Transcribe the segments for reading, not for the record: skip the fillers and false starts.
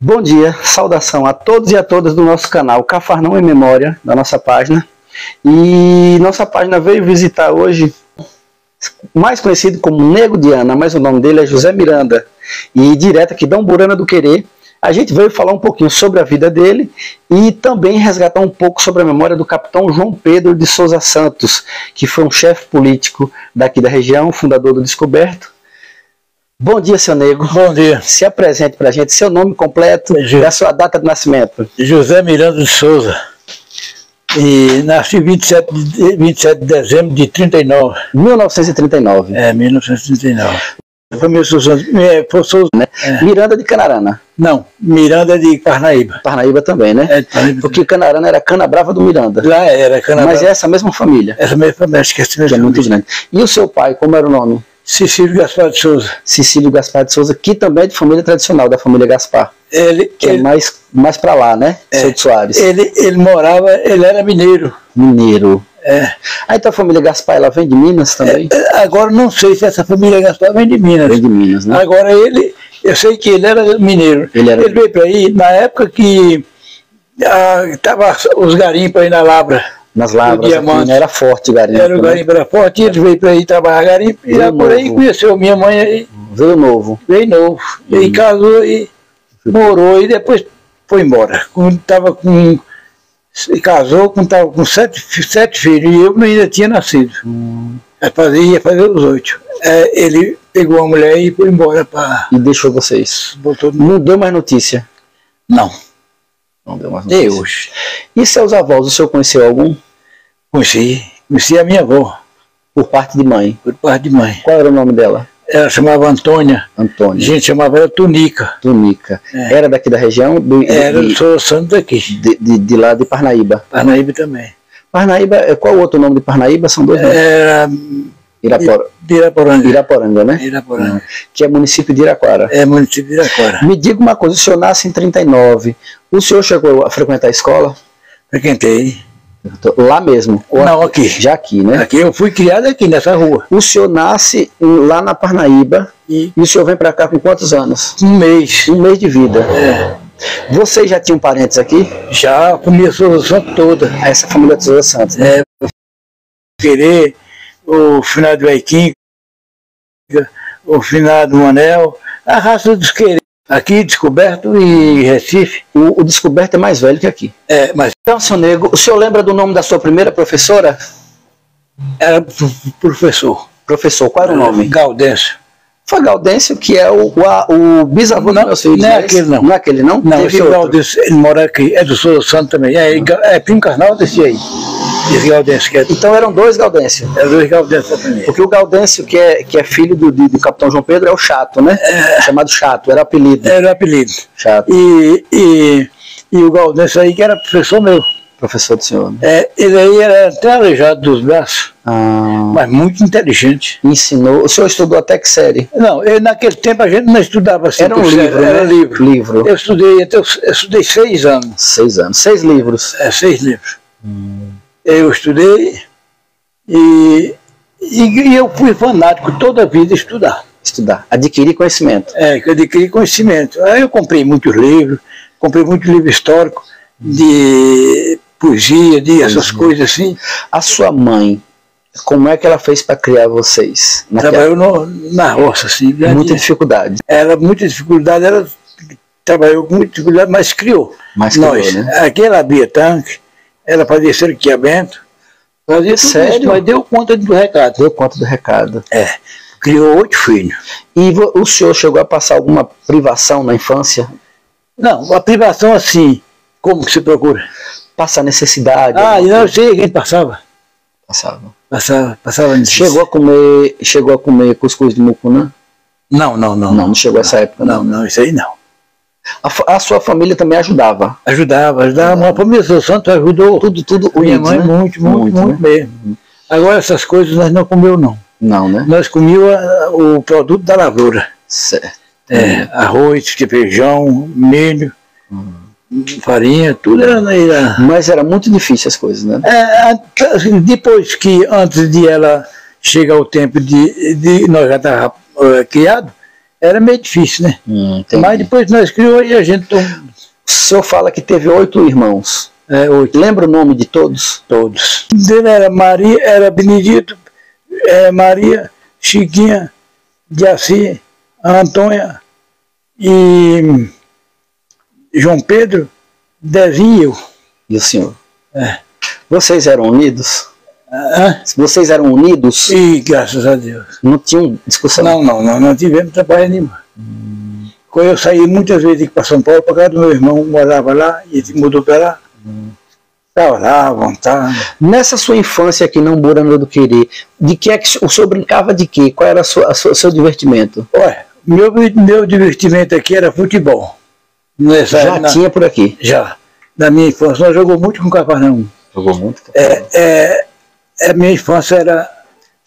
Bom dia, saudação a todos e a todas do nosso canal Cafarnão em Memória, da nossa página. E nossa página veio visitar hoje, mais conhecido como Nego de Ana, mas o nome dele é José Miranda. E direto aqui da Umburana do Querê, a gente veio falar um pouquinho sobre a vida dele e também resgatar um pouco sobre a memória do Capitão João Pedro de Souza Santos, que foi um chefe político daqui da região, fundador do Descoberto. Bom dia, seu Nego. Bom dia. Se apresente para a gente, seu nome completo e a sua data de nascimento. José Miranda de Souza. E nasci 27 de dezembro de 39. 1939. É, 1939. Foi, né? É. Miranda de Canarana. Não, Miranda de Parnaíba. Parnaíba também, né? É, Parnaíba. Porque Canarana era Cana Brava do Miranda. Lá era Cana Brava. Mas é essa mesma família. Essa mesma família, esqueci mesmo. É muito grande. E o seu pai, como era o nome? Cecílio Gaspar de Souza. Cecílio Gaspar de Souza, que também é de família tradicional, da família Gaspar. Ele é mais para lá, né? É. Souto Soares. Ele era mineiro. Mineiro. É. Ah, então a família Gaspar, ela vem de Minas também? É, agora não sei se essa família Gaspar vem de Minas. Vem de Minas, né? Agora eu sei que ele era mineiro. Ele veio para aí na época que tava os garimpos aí na Labra. Nas Lavras, aqui, era forte o garimpo. Era o garimpo, né? Era forte, ele veio para aí trabalhar garimpo, e lá por aí conheceu minha mãe. Aí, veio novo. Veio novo. E aí casou e morou, e depois foi embora. Casou, quando estava com sete filhos, e eu ainda tinha nascido. Ia fazer os 8. É, ele pegou a mulher e foi embora para... E deixou vocês. Botou... Não deu mais notícia? Não. Não deu mais notícia. Até hoje. E seus avós, o senhor conheceu algum? Conheci a minha avó. Por parte de mãe? Por parte de mãe. Qual era o nome dela? Ela chamava Antônia. Antônia. A gente chamava ela Tunica. Tunica. É. Era daqui da região? Era do Souza Santos daqui. De lá de Parnaíba. Parnaíba também. Parnaíba, qual o outro nome de Parnaíba? São dois nomes. Era... Iraporanga. Iraporanga, né? Iraporanga. Que é município de Iraquara. É município de Iraquara. Me diga uma coisa, o senhor nasce em 39. O senhor chegou a frequentar a escola? Frequentei. Lá mesmo? Não, aqui. Já aqui, né? Aqui, eu fui criado aqui, nessa rua. O senhor nasce lá na Parnaíba e o senhor vem pra cá com quantos anos? Um mês. Um mês de vida. É. Vocês já tinham parentes aqui? Já, com a minha Souza Santos toda. Essa família de Souza Santos, né? É. Querer o finado do Aiquim, o finado do Manel, a raça dos Querê. Aqui, Descoberto e Recife. O Descoberto é mais velho que aqui. É, mas... Então, seu Nego, o senhor lembra do nome da sua primeira professora? Era professor. Professor, qual era o nome? Gaudêncio. Foi Gaudêncio, que é o bisavô dos meus filhos. Não é aquele, não. Não é aquele, não? Não, esse Gaudêncio, ele mora aqui, é do Souza Santo também. É primo carnal desse aí. Então eram dois Gaudêncio. Eram dois Gaudêncio também. Porque o Gaudêncio, que é filho do Capitão João Pedro, é o Chato, né? É. Chamado Chato, era apelido. Era apelido. Chato. E o Gaudêncio aí, que era professor meu. Professor do senhor, né? É, ele aí era até aleijado dos braços, mas muito inteligente. Ensinou. O senhor estudou até que série? Não, naquele tempo a gente não estudava assim. Era um livro, né? Era livro. Eu estudei 6 anos. 6 anos. 6 livros. É, 6 livros. Eu estudei e eu fui fanático toda a vida estudar. Estudar, adquirir conhecimento. É, que eu adquiri conhecimento. Aí eu comprei muito livro histórico, de poesia, de essas coisas assim. A sua mãe, como é que ela fez para criar vocês? Trabalhou na roça, assim. Muita dificuldade. Era muita dificuldade, ela trabalhou com muita dificuldade, mas criou. Mas nós, criou, né? Aqui ela abria tanque. Ela fazia cerqueamento, fazia tudo, mas deu conta do recado. Deu conta do recado. É. Criou 8 filhos. E o senhor chegou a passar alguma privação na infância? Não, a privação assim, como que se procura? Passar necessidade. Ah, não, eu sei, quem passava. Passava nisso. Chegou a comer cuscuz de mucunã? Não chegou a essa época. Não, isso aí não. A sua família também ajudava? Ajudava. A família do Santo ajudou tudo. Minha mãe, né? muito, né? Mesmo. Agora essas coisas nós não comemos, não. Não, né? Nós comíamos o produto da lavoura. Certo. É, arroz, feijão, milho, farinha, tudo era... Mas era muito difícil as coisas, né? É, depois que, antes de ela chegar o tempo de nós já estávamos criados, era meio difícil, né? Mas depois nós criou e a gente... O senhor fala que teve 8 irmãos. É, 8. Lembra o nome de todos? Todos. O dele era Maria, era Benedito, Maria, Chiquinha, Jaci, Antônia e João Pedro, Devinho e eu. E o senhor? É. Vocês eram unidos? Hã? Vocês eram unidos? E graças a Deus. Não tinham discussão? Não, não, não tivemos trabalho nenhum. Quando eu saí muitas vezes para São Paulo, para casa do meu irmão, morava lá, e ele mudou para lá. Estava lá, à vontade. Nessa sua infância aqui na Umburana do Querê, de que é que o senhor brincava de quê? Qual era o seu divertimento? Olha, meu divertimento aqui era futebol. Nessa, tinha por aqui? Já. Na minha infância, nós jogamos muito com o Cafarnão. Jogou muito? A minha infância era...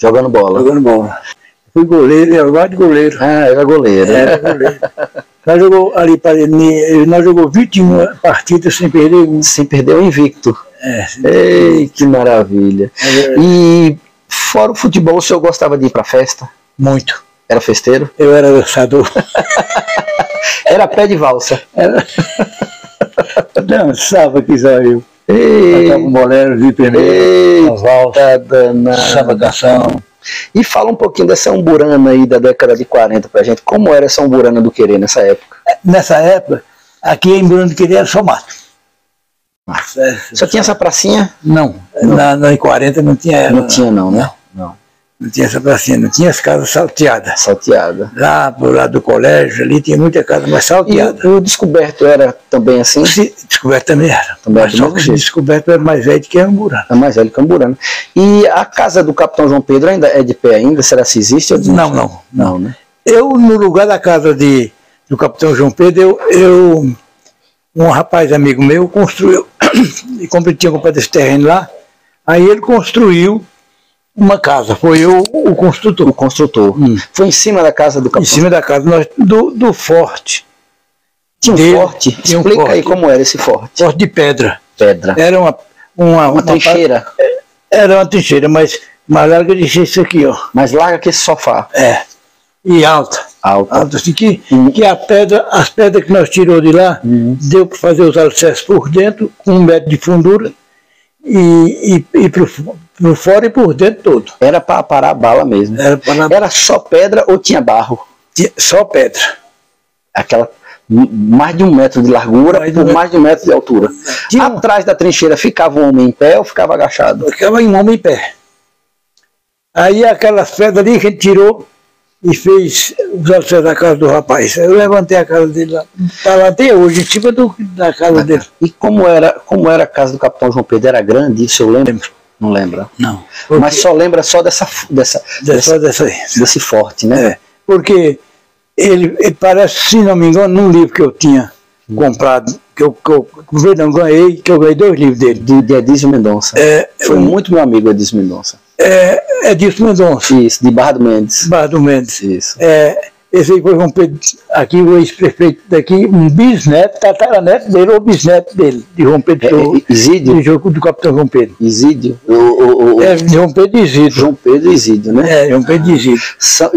Jogando bola. Jogando bola. Fui goleiro, era guarda de goleiro. Ah, era goleiro. Era goleiro. Nós jogou ali, nós jogou 21 partidas sem perder um. Sem perder o invicto. É. Ei, que maravilha. É. E fora o futebol, o senhor gostava de ir para festa? Muito. Era festeiro? Eu era dançador. Era pé de valsa. Era... Dançava que já eu. Cantava um bolero, uma valsa, samba canção. E fala um pouquinho dessa Umburana aí da década de 40 pra gente. Como era essa Umburana do Querê nessa época? Nessa época, aqui em Umburana do Querê era só mato. Só tinha essa pracinha? Não. Em 40 não tinha ela. Não tinha não, né? Não. Não tinha essa pracinha, não tinha as casas salteadas. Salteada. Lá pro lado do colégio, ali tinha muita casa, mas salteada. E o Descoberto era também assim? Descoberto também era. Também era, só que o Descoberto era mais velho que a Umburana. É mais velho que a Umburana. E a casa do Capitão João Pedro ainda é de pé ainda? Será que existe? Não, não. Não, né? Eu, no lugar da casa do Capitão João Pedro, um rapaz amigo meu construiu, e tinha comprado esse terreno lá, aí ele construiu uma casa, foi eu o construtor. O construtor. Foi em cima da casa do Capitão? Em cima da casa, do forte. Tinha um forte? Explica aí como era esse forte. Forte de pedra. Pedra. Era uma trincheira? Era uma trincheira, mas mais larga de isso aqui, ó. Mais larga que esse sofá? É. E alta. Alta. Alta assim que as pedras que nós tiramos de lá, deu para fazer os acessos por dentro, com 1 metro de fundura, e por fora e por dentro todo. Era para parar a bala mesmo. Era só pedra ou tinha barro? Só pedra. Aquela mais de 1 metro de largura por mais de 1 metro de altura. Atrás da trincheira ficava o homem em pé ou ficava agachado? Ficava um homem em pé. Aí aquelas pedras ali que a gente tirou e fez os alicerces da casa do rapaz. Eu levantei a casa dele lá. Está até hoje, em cima da casa dele. E como era a casa do Capitão João Pedro? Era grande, isso eu lembro. Não lembra? Não. Porque... Mas só lembra só desse forte, né? É, porque ele parece, se não me engano, num livro que eu tinha comprado, que eu ganhei 2 livros dele. De Edísio Mendonça. Foi muito meu amigo Edísio Mendonça. Edísio Mendonça. Isso, de Barra do Mendes. Barra do Mendes. Isso. Esse aí foi João Pedro, aqui o ex-prefeito daqui, um bisneto, tataraneto dele, ou bisneto dele, de João Pedro. Isídio? Do Capitão João Pedro. Isídio? João Pedro e Isídio. João Pedro e Isídio, né? João Pedro e Isídio.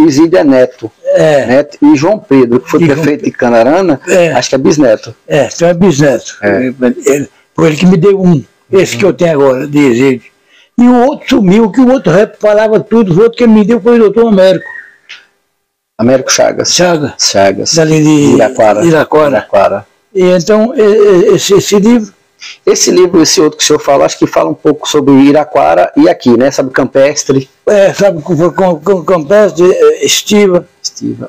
Isídio é neto. Neto. E João Pedro, que foi prefeito de Canarana, acho que é bisneto. Então é bisneto. Foi ele que me deu um, esse que eu tenho agora, de Isídio. E o outro sumiu, que o outro falava tudo, o outro que me deu foi o doutor Américo. Américo Chagas. Chagas. Ali de Iraquara. E então, esse livro? Esse livro, esse outro que o senhor fala, acho que fala um pouco sobre Iraquara e aqui, né? Sabe, campestre. Sabe, com campestre, estiva.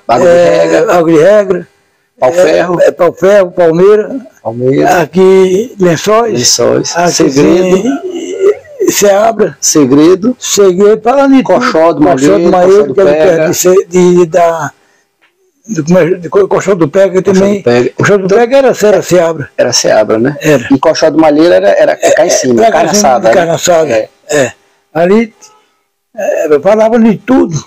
Água de regra. Pau-ferro. Pau-ferro, palmeira. Aqui, lençóis. Segredo. Seabra. Segredo. Coxó do Maleiro, que é Coxó do Pega também. Coxó do Pega era Seabra. Era Seabra, né? Era. E Coxó do Maleiro era cá em cima, carne assada. Carne assada. Ali falava de tudo.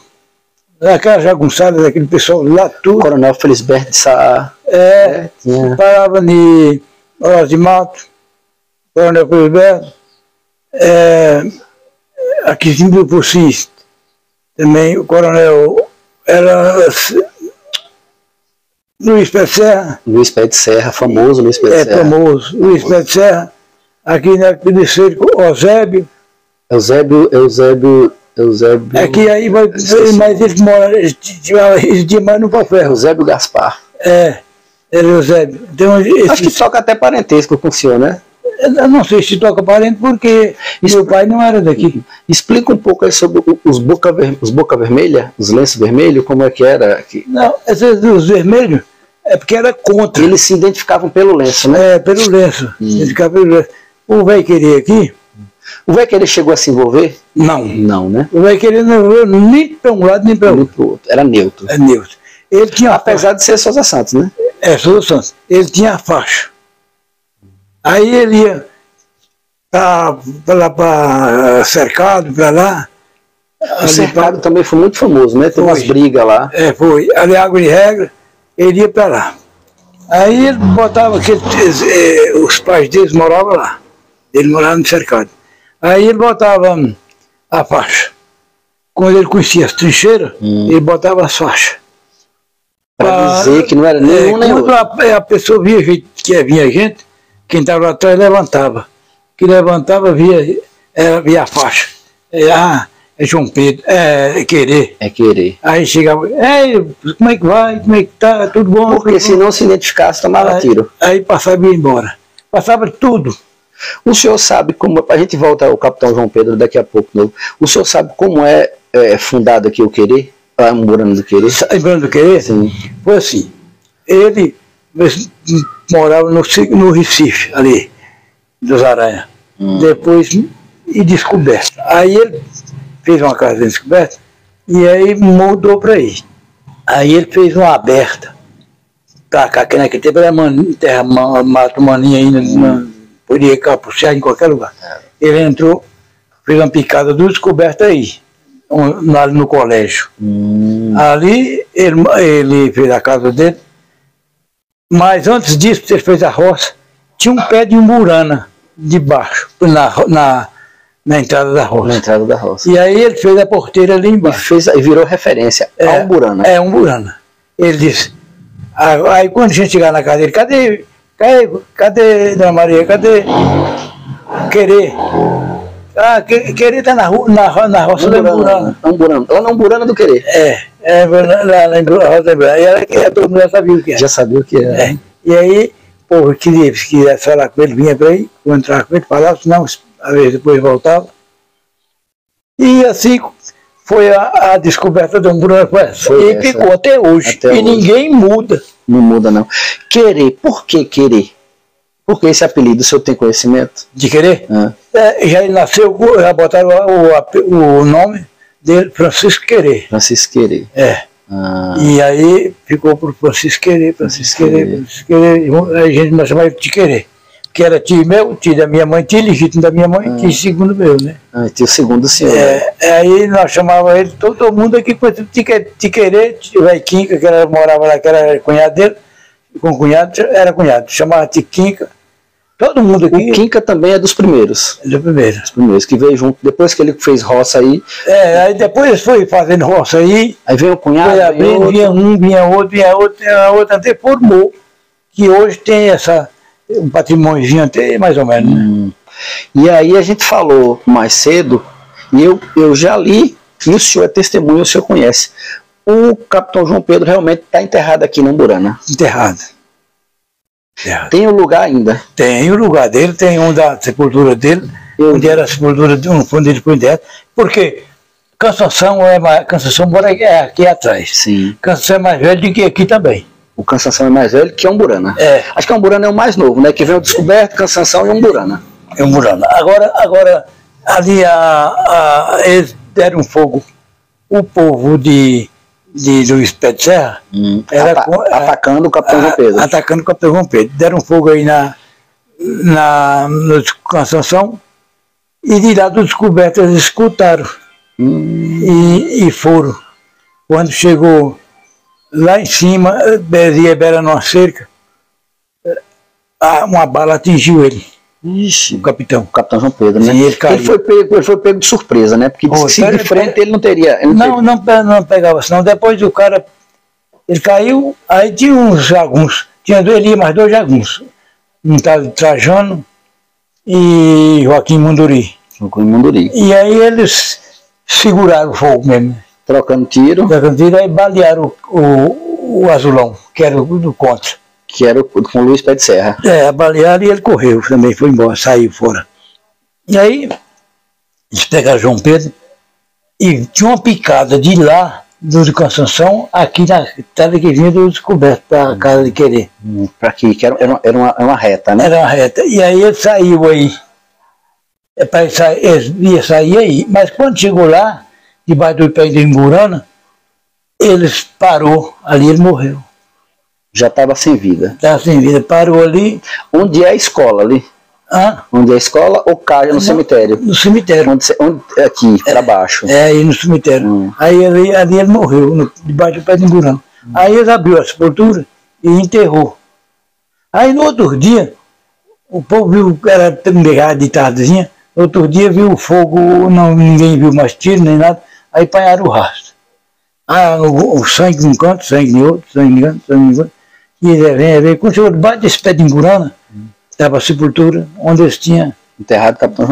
Aquela jagunçada daquele pessoal lá, tudo. Coronel Luiz Pé de Serra. Falava de Horácio Matos, Coronel Luiz Pé. Aqui do Pocis também o coronel era Luiz Pé de Serra. Luiz Pé de Serra, famoso Luiz Pé de Serra. É famoso, Luiz Pé de Serra. Aqui na Pedicênica, Eusébio. Eusébio. Aqui aí, mas eles moram, eles demais no papel. Eusébio Gaspar. É, era Eusébio. Então, esse... Acho que toca até parentesco com o senhor, né? Eu não sei se toca parente, porque meu pai não era daqui. Explica um pouco aí sobre os boca vermelha, os lenços vermelhos, como é que era aqui. Não, esses dos vermelhos é porque era contra. Eles se identificavam pelo lenço, né? É, pelo lenço. Identificavam pelo lenço. O Véi Querer aqui... O Véi Querer chegou a se envolver? Não. Não, né? O Véi Querer não envolveu nem para um lado, nem para o outro. Era neutro. É neutro. Ele tinha, apesar de ser Souza Santos, né? É, Souza Santos. Ele tinha a faixa. Aí ele ia para cercado, para lá. O cercado pra... também foi muito famoso, né? Tem umas brigas lá. É, foi. Ali Água de Regra, ele ia para lá. Aí ele botava que os pais deles moravam lá. Ele morava no cercado. Aí ele botava a faixa. Quando ele conhecia as trincheiras, ele botava as faixas. Para dizer que não era nenhum nem outro. Quando a pessoa via que vinha gente, quem estava lá atrás levantava. Quem levantava via a faixa. É João Pedro, é Querer. É Querer. Aí chegava, como é que vai, como é que tá, tudo bom? Porque se não se identificasse, tomava tiro. Aí passava e ia embora. Passava tudo. O senhor sabe como, a gente volta ao Capitão João Pedro daqui a pouco, né? O senhor sabe como é fundado aqui o Querer, a Umburana do Querê? Umburana do Querê? Sim. Foi assim, ele morava no Recife, ali, dos Aranhas, depois em Descoberto. Aí ele fez uma casa em Descoberto e aí mudou para aí. Aí ele fez uma aberta para cá, que naquele tempo era terra mato maninha ainda, podia ir para o Cerro, em qualquer lugar. Ele entrou, fez uma picada do Descoberto aí, no colégio. Ali ele fez a casa dele. Mas antes disso, ele fez a roça, tinha um pé de umburana debaixo, na entrada da roça. Na entrada da roça. E aí ele fez a porteira ali embaixo. E virou referência a Umburana. É, Umburana. Ele disse, aí quando a gente chegar na casa dele, cadê Dona Maria, cadê Querer? Querer tá na roça da Umburana. Lá na Umburana do Querê. É, lá em Rosa Branca. E ela, todo mundo já sabia o que era. Já sabia o que era. É. E aí, porra, queria falar com ele, vinha para aí, eu entrava com ele, falava, senão, às vezes depois voltava. E assim foi a descoberta do Umburana com essa. E ficou até hoje. E ninguém muda. Não muda, não. Querer, por que Querer? Por que esse apelido? O senhor tem conhecimento? De Querer? Já nasceu, já botaram o nome dele, Francisco Querer. Francisco Querer. É. E aí ficou por Francisco Querer. A gente nós chamava de Querer. Que era tio meu, tio da minha mãe, tio legítimo da minha mãe, tio segundo meu, né? Tio segundo senhor. Aí nós chamava ele, todo mundo aqui com de Querer, o Tiquinca, que ela morava lá, que era cunhado dele, com cunhado, era cunhado, chamava Tiquinca. Todo mundo aqui. O Quinca também é dos primeiros. É do primeiro. Dos primeiros, que veio junto, depois que ele fez roça aí. Aí depois foi fazendo roça aí. Aí veio o cunhado, foi abrindo, vinha um, vinha outro, até formou. Que hoje tem um patrimôniozinho até mais ou menos, né? E aí a gente falou mais cedo, e eu já li, e o senhor é testemunho, o senhor conhece. O Capitão João Pedro realmente está enterrado aqui na Umburana. Enterrado. Tem o lugar ainda? Tem o lugar dele, tem um da sepultura dele, onde era a sepultura de um fundo dele por dentro, porque Cansanção mora aqui atrás. Sim. Cansanção é mais velho do que aqui também. O Cansanção é mais velho que a Umburana. Acho que a Umburana é o mais novo, né? Que vem o Descoberto, Cansanção e Umburana. É Umburana. Agora ali eles deram um fogo. O povo de Luiz Pé de Serra, atacando o Capitão João Pedro. Atacando o Capitão João Pedro. Deram fogo aí na Cansanção e de lá do Descoberto eles escutaram e foram. Quando chegou lá em cima, era numa cerca, uma bala atingiu ele. Ixi, o capitão João Pedro, né? Ele foi pego de surpresa, né? Porque de frente ele não teria... Não pegava, senão depois o cara Ele caiu, aí tinha uns jagunços, tinha dois ali, mais dois jagunços. Um estava Trajano e Joaquim Munduri. Joaquim Munduri. E aí eles seguraram o fogo mesmo. Trocando tiro. Trocando tiro, aí balearam o azulão, que era do contra. Que era com o Luiz Pé de Serra. É, balearam e ele correu também, foi embora, saiu fora. E aí, eles pegaram João Pedro e tinha uma picada de lá, do Constanção, aqui na estrada que vinha do Descoberto, para a Casa de Querer. Para aqui, que era uma reta, né? Era uma reta. E aí ele saiu aí. Ele ia sair aí. Mas quando chegou lá, debaixo do pé de Umburana, ele parou ali, ele morreu. Já estava sem vida. Estava sem vida, parou ali. Onde é a escola ali? Hã? Onde é a escola ou caiu no cemitério? No cemitério. Onde, aqui, para baixo. É, aí no cemitério. Aí ali ele morreu, debaixo do pé de Umburana. Aí ele abriu a sepultura e enterrou. Aí no outro dia, o povo viu, era terminado de tardezinha, outro dia viu o fogo, ninguém viu mais tiro nem nada, aí apanharam o rastro. Ah, o sangue num canto, sangue em outro, sangue em outro, sangue em outro. E quando chegou debaixo desse pé de Umburana, estava a sepultura, onde eles tinham enterrado o Capitão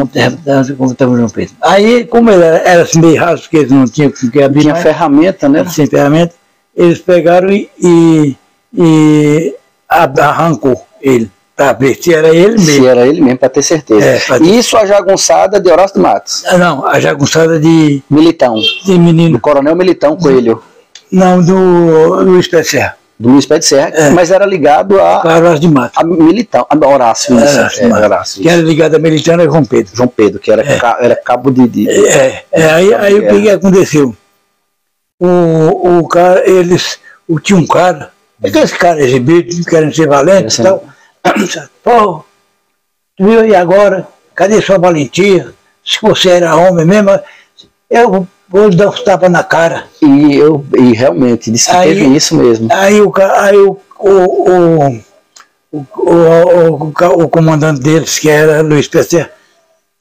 João Pedro. Aí, como ele era assim meio raso, porque eles não tinham o que abrir. Tinha mais ferramenta, né? Sem ferramenta, eles pegaram e arrancou ele, para ver se era ele mesmo. Se era ele mesmo, para ter certeza. Isso a jagunçada de Horácio Matos? Não, a jagunçada de... Militão. De menino. Do Coronel Militão Coelho. Não, do Luiz Pé de Serra. Do Luiz Pé de Serra, mas era ligado a... Horácio de Matos. A Militão, a Horácio. Horácio. Que era ligado a Militão era João Pedro. João Pedro, que era cabo de... Aí o que aconteceu? O cara, eles... Tinha um cara... Aqueles caras exibidos, querendo ser valentes e tal. Pô, tu viu aí agora? Cadê sua valentia? Se você era homem mesmo, eu... Vou dar um tapa na cara. E realmente, disse que teve isso mesmo. Aí o comandante deles, que era Luiz Pé de Serra,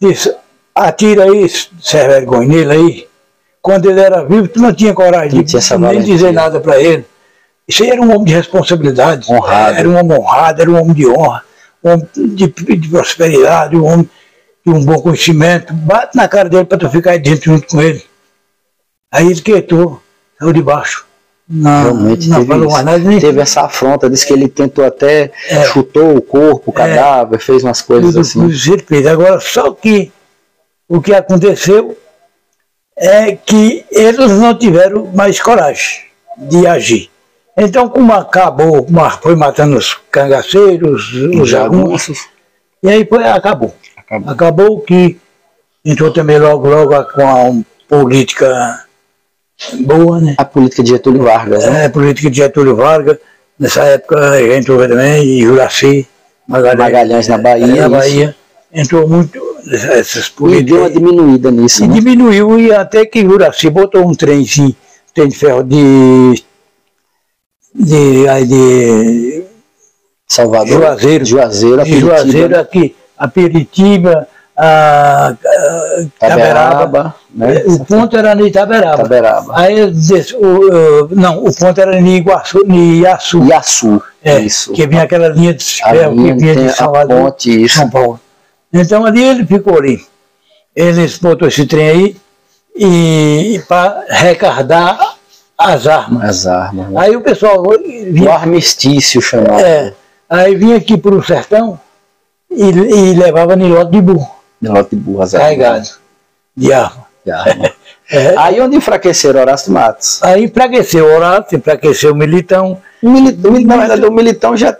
disse, atira aí, sem vergonha nele aí. Quando ele era vivo, tu não tinha coragem de nem dizer nada para ele. Isso aí era um homem de responsabilidade. Honrado. Era um homem honrado, era um homem de honra, um homem de prosperidade, um homem de um bom conhecimento. Bate na cara dele para tu ficar aí dentro junto com ele. Aí ele quietou, saiu de baixo. Realmente não falou mais nada. Nem teve essa afronta, disse que ele tentou até, chutou o corpo, o cadáver, fez umas coisas assim. Agora, só que o que aconteceu é que eles não tiveram mais coragem de agir. Então, como acabou, foi matando os cangaceiros, os jagunços, e aí acabou. Acabou que entrou também logo com política boa, né? A política de Getúlio Vargas, né? A política de Getúlio Vargas. Nessa época entrou também Juraci, Magalhães na Bahia. Na Bahia. Entrou muito essas políticas. E deu uma diminuída nisso, né? Diminuiu, e até que Juraci botou um trem de ferro de Salvador, Juazeiro aqui, a Peritiba, Itaberaba, né? O ponto era no Itaberaba. Aí o ponto era em Iaçu. Isso. Que vinha aquela linha de ferro que vinha de Salvador, ponte, São Paulo. Então ali ele ficou ali. Ele botou esse trem aí e para recardar as armas. Né? Aí o pessoal vinha, o armistício chamado. Aí vinha aqui para o sertão e levava nilote de burro. Nilote de burro, as armas. Carregado de arma. Aí onde enfraqueceram Horácio Matos? Aí enfraqueceu Horácio, enfraqueceu o Militão. Na verdade, o Militão já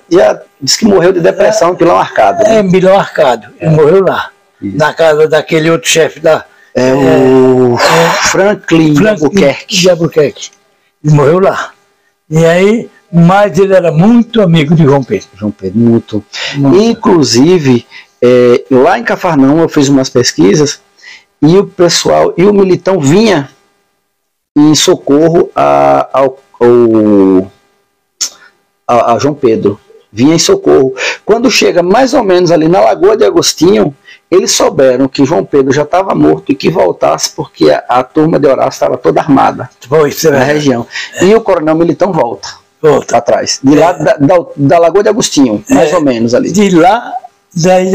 disse que morreu de depressão, pilão arcado. Né? Pilão arcado. Ele morreu lá. Isso. Na casa daquele outro chefe lá. Franklin de Albuquerque. Ele morreu lá. E aí... Mas ele era muito amigo de João Pedro. João Pedro, muito. Inclusive, lá em Cafarnão eu fiz umas pesquisas e o pessoal, e o Militão vinha em socorro a João Pedro. Vinha em socorro. Quando chega mais ou menos ali na Lagoa de Agostinho, eles souberam que João Pedro já estava morto e que voltasse, porque a turma de Horácio estava toda armada na região. E o coronel Militão volta. atrás. De lá da Lagoa de Agostinho, mais ou menos ali. De lá, daí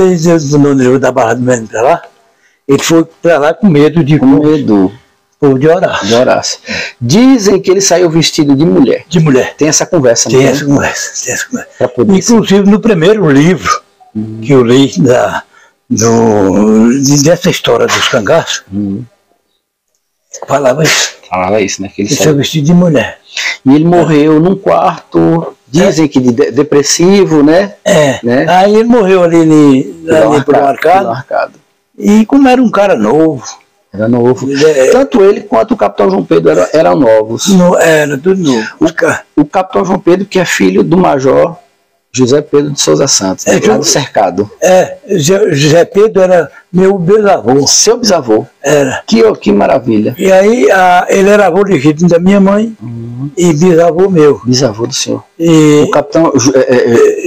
da Barra do Menino para lá, ele foi para lá com medo de... de Horácio. Dizem que ele saiu vestido de mulher. De mulher. Tem essa conversa. Tem essa conversa. Tem essa conversa. Poder, inclusive no primeiro livro que eu li dessa história dos cangaços, falava isso. Falava isso, né? Que ele saiu vestido de mulher. E ele morreu num quarto, dizem que de depressivo, né? É. Né? Aí ele morreu ali pro Arcado. E como era um cara novo, era novo. Tanto ele quanto o Capitão João Pedro eram novos. Era tudo novo. O Capitão João Pedro, que é filho do Major José Pedro de Souza Santos, né, lá do Cercado. José Pedro era meu bisavô. Seu bisavô? Era. Que maravilha. E aí ele era avô legítimo da minha mãe e bisavô meu. Bisavô do senhor. E o Capitão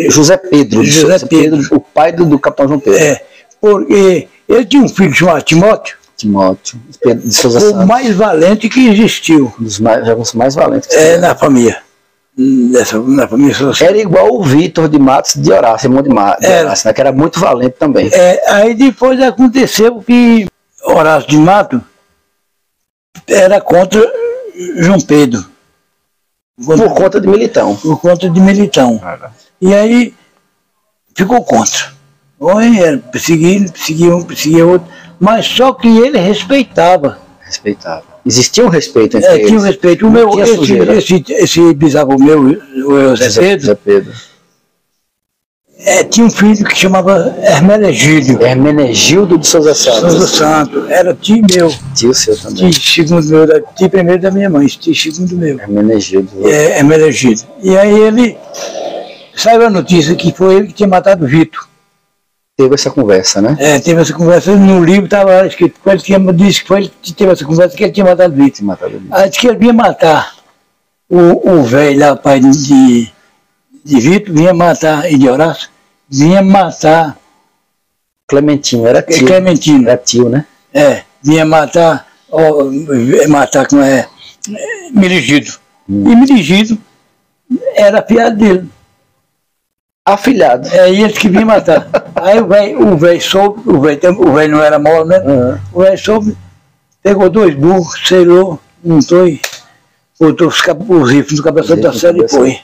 José Pedro de Souza Pedro, o pai do Capitão João Pedro. É, porque ele tinha um filho chamado Timóteo de Souza Santos. O mais valente que existiu. Alguns mais valentes que existiu. Na família. Na família Souza Santos. Era igual o Vitor de Matos de Horácio, irmão de Matos, né, que era muito valente também. Aí depois aconteceu que Horácio de Matos era contra João Pedro. Por conta de Militão. Por conta de Militão. E aí ficou contra. Era perseguia outro. Mas só que ele respeitava. Existia um respeito entre eles. Tinha um respeito. Esse bisavô meu, o Eusébio Pedro, tinha um filho que chamava Hermenegildo. Hermenegildo de Souza Santos. Era tio meu. Tio seu também. Tio primeiro da minha mãe, tio segundo meu. Hermenegildo. E aí ele saiu a notícia que foi ele que tinha matado o Vitor. Teve essa conversa, né? Teve essa conversa. No livro estava escrito que ele disse que foi ele que teve essa conversa, que ele tinha matado o Vitor. Aí disse que ele vinha matar o velho lá, o pai de Vitor, vinha matar, e de Horácio, vinha matar... Clementino, era tio. Clementino. Era tio, né? Vinha matar, como é, Mirigido. E Mirigido era piado dele. Afilhado. E eles que vinham matar. Aí o velho soube, o velho não era mole, né? O velho soube, pegou dois burros, selou, montou e botou os rifles no cabeção da série e foi.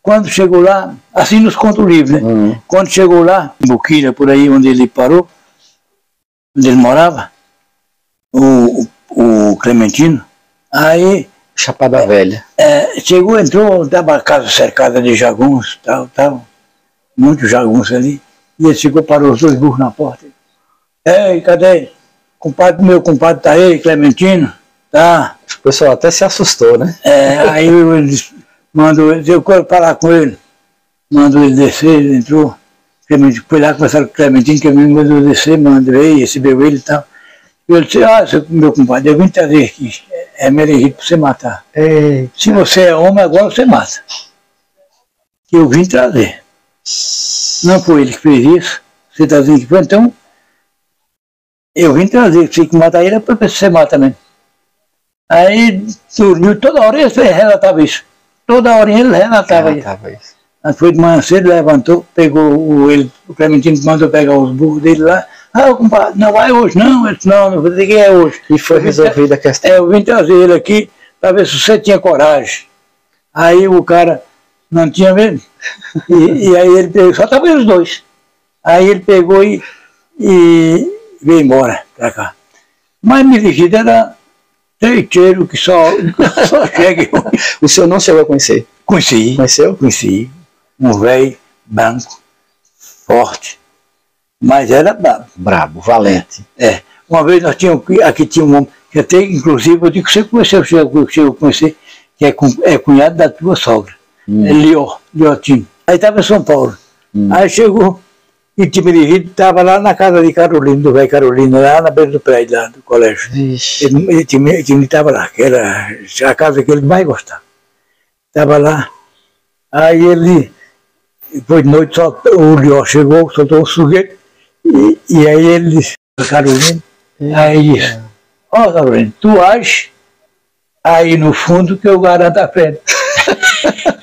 Quando chegou lá, assim nos conta o livro, né? Quando chegou lá, em Boquilha, por aí onde ele parou, onde ele morava, o Clementino, aí... Chapada Velha. Entrou, estava a casa cercada de jagunços, tal. Muitos jagunços ali, e ele chegou, parou os dois burros na porta. Cadê? Meu compadre tá aí, Clementino, tá? O pessoal até se assustou, né? Aí eu quero falar com ele. Mandou ele descer, ele entrou. Foi lá, conversaram com o Clementino, que ele me mandou descer, mandei, recebeu ele e tal. E eu disse, meu compadre, eu vim trazer aqui, Hermenegildo para você matar. Se você é homem, agora você mata. Que eu vim trazer. Não foi ele que fez isso, você está dizendo que foi, então eu vim trazer, tinha que matar ele, é para você matar mesmo. Aí dormiu, toda hora ele relatava isso, isso. Aí foi de manhã cedo, levantou, pegou o Clementino, mandou pegar os burros dele lá. Compadre, não vai hoje não, ele disse, não vou dizer que é hoje. E foi resolvida a questão. Eu vim trazer ele aqui para ver se você tinha coragem. Aí o cara não tinha medo. E aí ele pegou, só estavam os dois. Aí ele pegou e veio embora pra cá. Mas Mirigido era treiteiro que só chega. O senhor não chegou a conhecer? Conheci. Conheceu? Conheci. Um velho branco, forte, mas era brabo. Brabo, valente. Uma vez nós tínhamos, aqui tinha um homem, que até inclusive eu digo que você conheceu, chegou a conhecer, que é cunhado da tua sogra. Liotinho. Aí estava em São Paulo. Aí chegou e tinha dirigido, estava lá na casa de Carolina, do velho Carolina, lá na beira do prédio, lá do colégio. Ele estava lá, que era a casa que ele mais gostava. Estava lá. Aí ele foi de noite, só o Lió chegou, soltou o sujeito, e aí ele disse, Carolina, aí disse, Carolina, tu age aí no fundo que eu garanto a frente.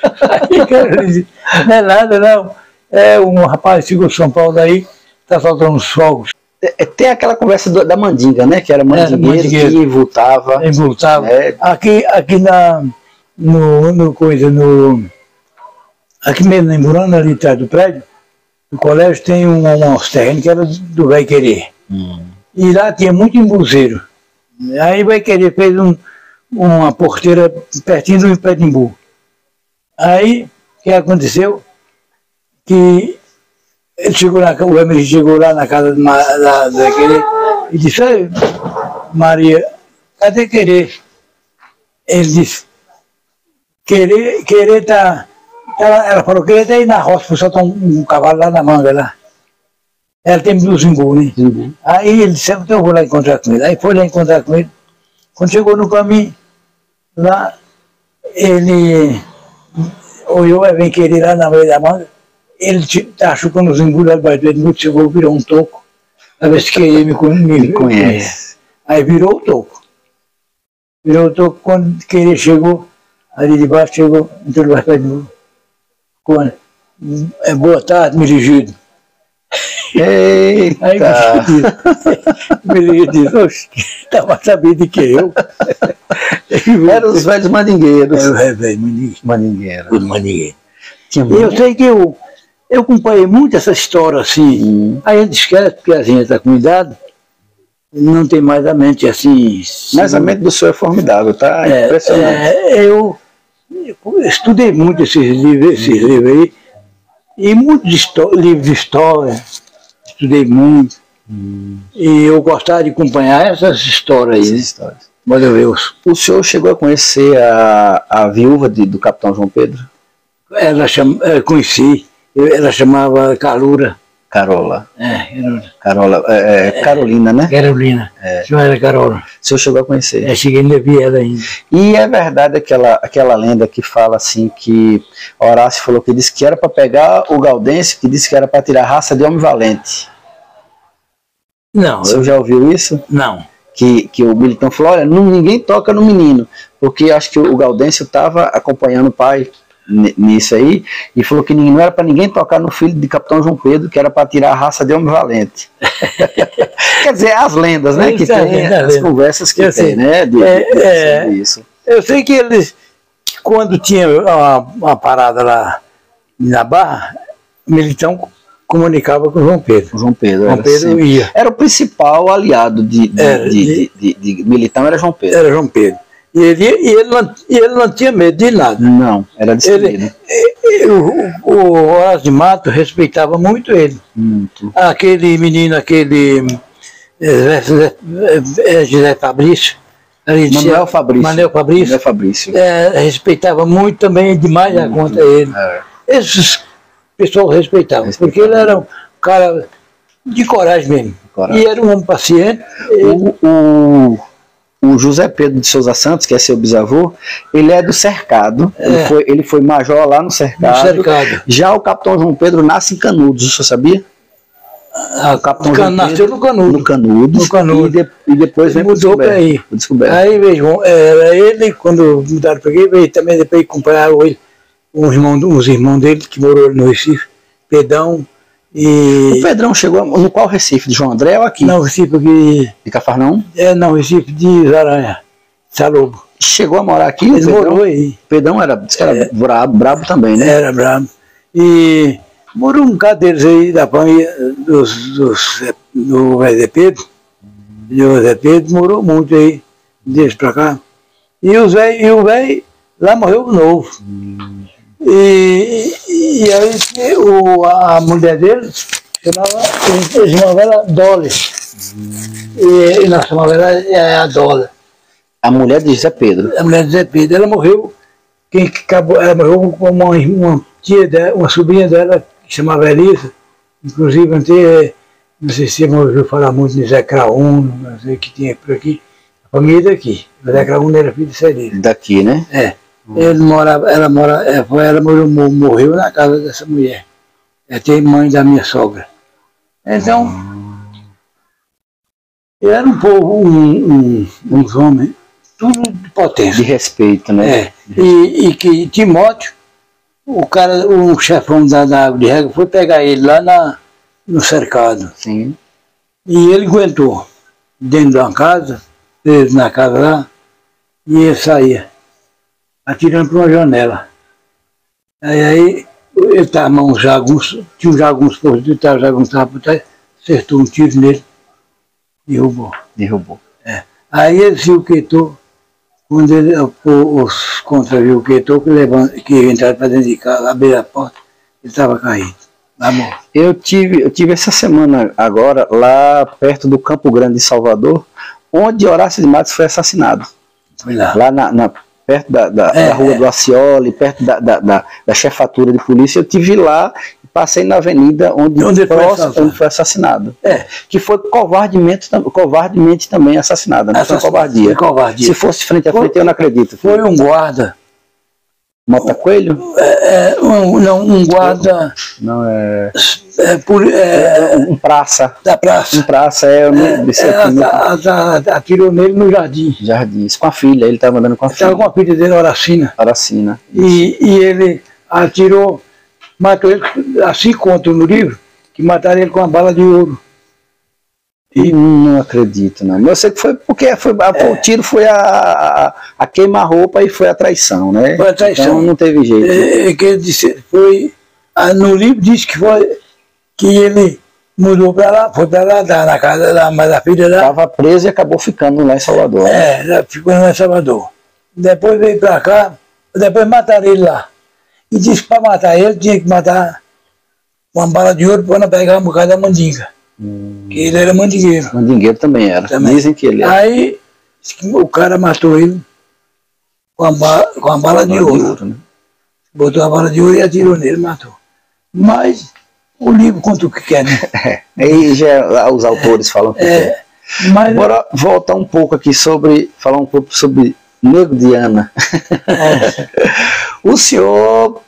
Aí, cara, disse, não é nada, não. É um rapaz que chegou de São Paulo daí, tá soltando uns fogos. Tem aquela conversa da mandinga, né? Que era mandingueiro que voltava. E voltava. É. Aqui na... aqui mesmo, em Umburana, ali atrás do prédio, no colégio tem um terreno que era do Vai Querer. E lá tinha muito embuzeiro. Aí Vai Querer fez uma porteira pertinho do Impetimbu. Aí, o que aconteceu? Que ele chegou o Hermenegildo chegou lá na casa do Vai Querer e disse, olha, Maria, cadê Querer? Ele disse, Querer tá... Ela falou, Querer tá aí na roça, foi soltar um cavalo lá na manga, lá. Ela tem do Zimbu, né? Uhum. Aí ele disse, eu vou lá encontrar com ele. Aí foi lá encontrar com ele. Quando chegou no caminho, lá, ele olhou, vem Querer lá na meia da manga. Ele tá chupando o Zimbu lá debaixo dele, muito chegou, virou um toco. A vez que Querer me conhece. Aí virou o toco. Virou o toco, quando Querer chegou, ali de baixo chegou, entrou debaixo de novo. Boa tarde, me dirigido. Eita! Aí me dirigido disse, estava sabendo que eu. Eram os velhos mandingueiros. Era os velhos mandingueiros. Eu sei que eu acompanhei muito essa história assim. Aí a gente esquece, porque a gente está com idade. Não tem mais a mente assim... Mas a mente do senhor é formidável, tá? Impressionante. Eu estudei muito esses livros aí. E muitos livros de história. Estudei muito. E eu gostava de acompanhar essas histórias aí. Glória a Deus. O senhor chegou a conhecer a viúva do Capitão João Pedro? Conheci. Ela chamava Carolina. Carola. Carola. Carolina, né? Carolina. Senhora Carola. O senhor chegou a conhecer? Cheguei e vi ela ainda. E é verdade aquela lenda que fala assim que Horácio falou que disse que era para pegar o Gaudêncio, que disse que era para tirar a raça de homem valente. Não. O senhor já ouviu isso? Não. Que o Militão falou, olha, ninguém toca no menino, porque acho que o Gaudêncio estava acompanhando o pai nisso aí, e falou que não era para ninguém tocar no filho de Capitão João Pedro, que era para tirar a raça de homem valente. Quer dizer, as lendas, né? Que tem as conversas que tem, né? Isso. Eu sei que eles, quando tinha uma parada lá na Barra, Militão comunicava com o João Pedro. João Pedro ia. Era o principal aliado de Militão, era João Pedro. E ele não tinha medo de nada. Não, era disciplina. O Horácio Matos respeitava muito ele. Muito. Aquele menino, José Fabrício. Manuel Fabrício. Respeitava muito também, demais a conta ele. Esses pessoas respeitavam, porque ele era um cara de coragem mesmo. E era um homem paciente. O José Pedro de Souza Santos, que é seu bisavô, ele é do cercado. Ele foi major lá no cercado. Já o Capitão João Pedro nasce em Canudos, o senhor sabia? O Capitão João nasceu Pedro, no Canudos. E depois vem mudou para aí. Aí vejo, era ele, quando mudaram para aqui, veio também depois acompanharam ele, os irmãos dele que morou no Recife, Pedrão. O Pedrão chegou no qual Recife? De João André ou aqui? Não, Recife aqui. De Cafarnão? Não, Recife de Aranha, Sarobo. Chegou a morar aqui? Ele morou aí. O Pedrão era brabo também, né? Era brabo. E morou um bocado deles aí da família do José Pedro. Morou muito aí, desde pra cá. E o velho lá morreu novo. E aí a mulher dele chamava ela Dolly. E nós chamava ela a Dolly. A mulher de José Pedro. A mulher de José Pedro. Ela morreu. Ela morreu com uma tia dela, uma sobrinha dela, que chamava Elisa. Inclusive, não sei se você ouviu falar muito de Zé Crauno, não sei o que tinha por aqui. A família daqui. Zé Crauno era filho de Zé Elisa. Daqui, né? Ele morava, ela morreu na casa dessa mulher. Ela tem mãe da minha sogra. Então, era um povo, uns homens, tudo de potência. De respeito, né? E que Timóteo O cara, o chefão da água de rega foi pegar ele lá no cercado. Sim. E ele aguentou dentro de uma casa, preso na casa lá, e ele saía, atirando para uma janela. Aí ele estava um jagunço, tinha um jagunço por trás, o jagunço estava por trás, acertou um tiro nele, derrubou. Derrubou. É. Aí ele se inquietou. Quando ele, os contraviu que entrou, que entraram para dentro de casa, abriram a porta, ele estava caído, lá morto. Eu tive essa semana agora, lá perto do Campo Grande de Salvador, onde Horácio Matos foi assassinado. Foi lá. Lá perto da Rua do Acioli, perto da chefatura de polícia, eu estive lá e passei na avenida onde foi assassinado. É. Que foi covardemente também assassinado, né? Foi covardia. Se fosse frente a frente, eu não acredito. Foi um guarda. Mota Coelho? Um guarda. Não, é. Um praça. Da praça. Um praça, é. Atirou nele no jardim. Jardins, com a filha, ele estava andando com a filha. Estava com a filha dele, Horacina. Horacina. E ele atirou, matou ele, assim conta no livro, que mataram ele com uma bala de ouro. E não acredito, não. Eu sei que foi porque o tiro foi a queima-roupa e foi a traição, né? Foi a traição. Então não teve jeito. Que ele disse, no livro diz que foi que ele mudou para lá, foi para lá, na casa da mãe da filha lá. Estava preso e acabou ficando lá em Salvador. Ficou lá em Salvador. Depois veio para cá, depois mataram ele lá. E disse que para matar ele tinha que matar uma bala de ouro para pegar um bocado da mandinga. Que ele era mandingueiro. Mandingueiro também era. Também. Dizem que ele era. Aí o cara matou ele com a bala de ouro. Né? Botou a bala de ouro e atirou nele, matou. Mas o livro conta o que quer, né? Aí já os autores falam o que quer. Mas... Bora voltar um pouco aqui falar um pouco sobre Negro de Ana. O senhor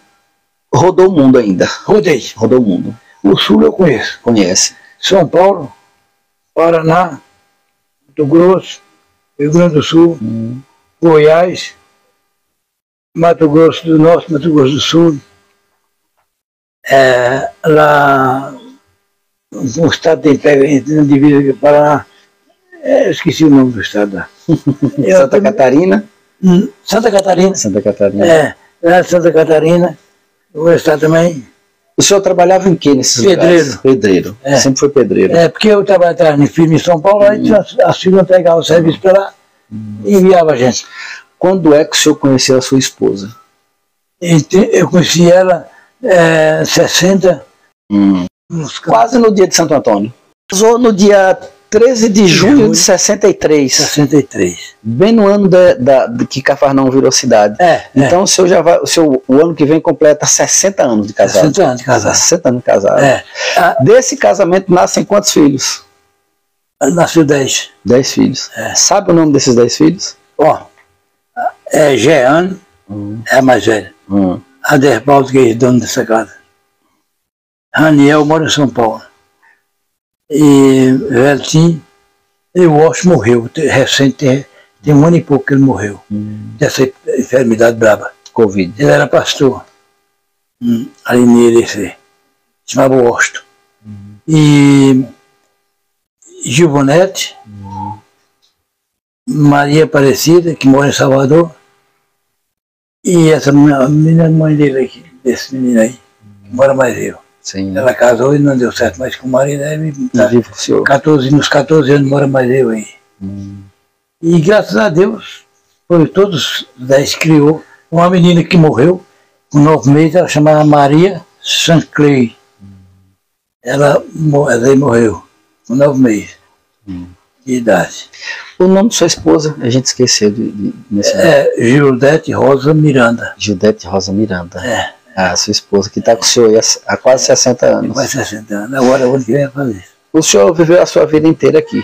rodou o mundo ainda? Rodei. Rodou o mundo. O Sul eu conheço. Conhece. São Paulo, Paraná, Mato Grosso, Rio Grande do Sul, Goiás, Mato Grosso do Norte, Mato Grosso do Sul, lá um estado tem na divisa do Paraná, eu esqueci o nome do estado lá. Santa Catarina. Lá Santa Catarina, eu vou estar também. O senhor trabalhava em que nesses lugares? Pedreiro. Sempre foi pedreiro. Porque eu trabalhava em firma em São Paulo, aí a firma pegava o serviço para lá e enviava a gente. Quando é que o senhor conheceu a sua esposa? Eu conheci ela em 60. Quase no dia de Santo Antônio. Casou no dia 13 de junho de 63. 63. Bem no ano de que Cafarnão virou cidade. Então o senhor já vai. O ano que vem completa 60 anos de casado. 60 anos de casado. 60 anos de casado. Desse casamento nascem quantos filhos? Nasceu 10. 10 filhos. Sabe o nome desses 10 filhos? É Jeane, é a mais velha. Aderbaldo, que é dono dessa casa. Raniel mora em São Paulo. E Veltinho, eu acho, morreu. Recente, tem um ano e pouco que ele morreu. Dessa enfermidade braba. Covid. Ele era pastor. Ali nele, chamava Osto. E Gilbonete, Maria Aparecida, que mora em Salvador. E essa menina, mãe dele aqui, desse menino aí, que mora mais eu. Sim. Ela casou e não deu certo, mas com o marido divorciou. Nos 14 anos mora mais eu aí. E graças a Deus, foi todos 10 criou uma menina que morreu com 9 meses, ela chamava Maria Sanclay. Ela morreu com 9 meses de idade. O nome de sua esposa, a gente esqueceu nesse Gildete Rosa Miranda. Gildete Rosa Miranda. Sua esposa, que está com o senhor há quase 60 anos. Quase 60 anos. Agora, onde vem fazer? O senhor viveu a sua vida inteira aqui.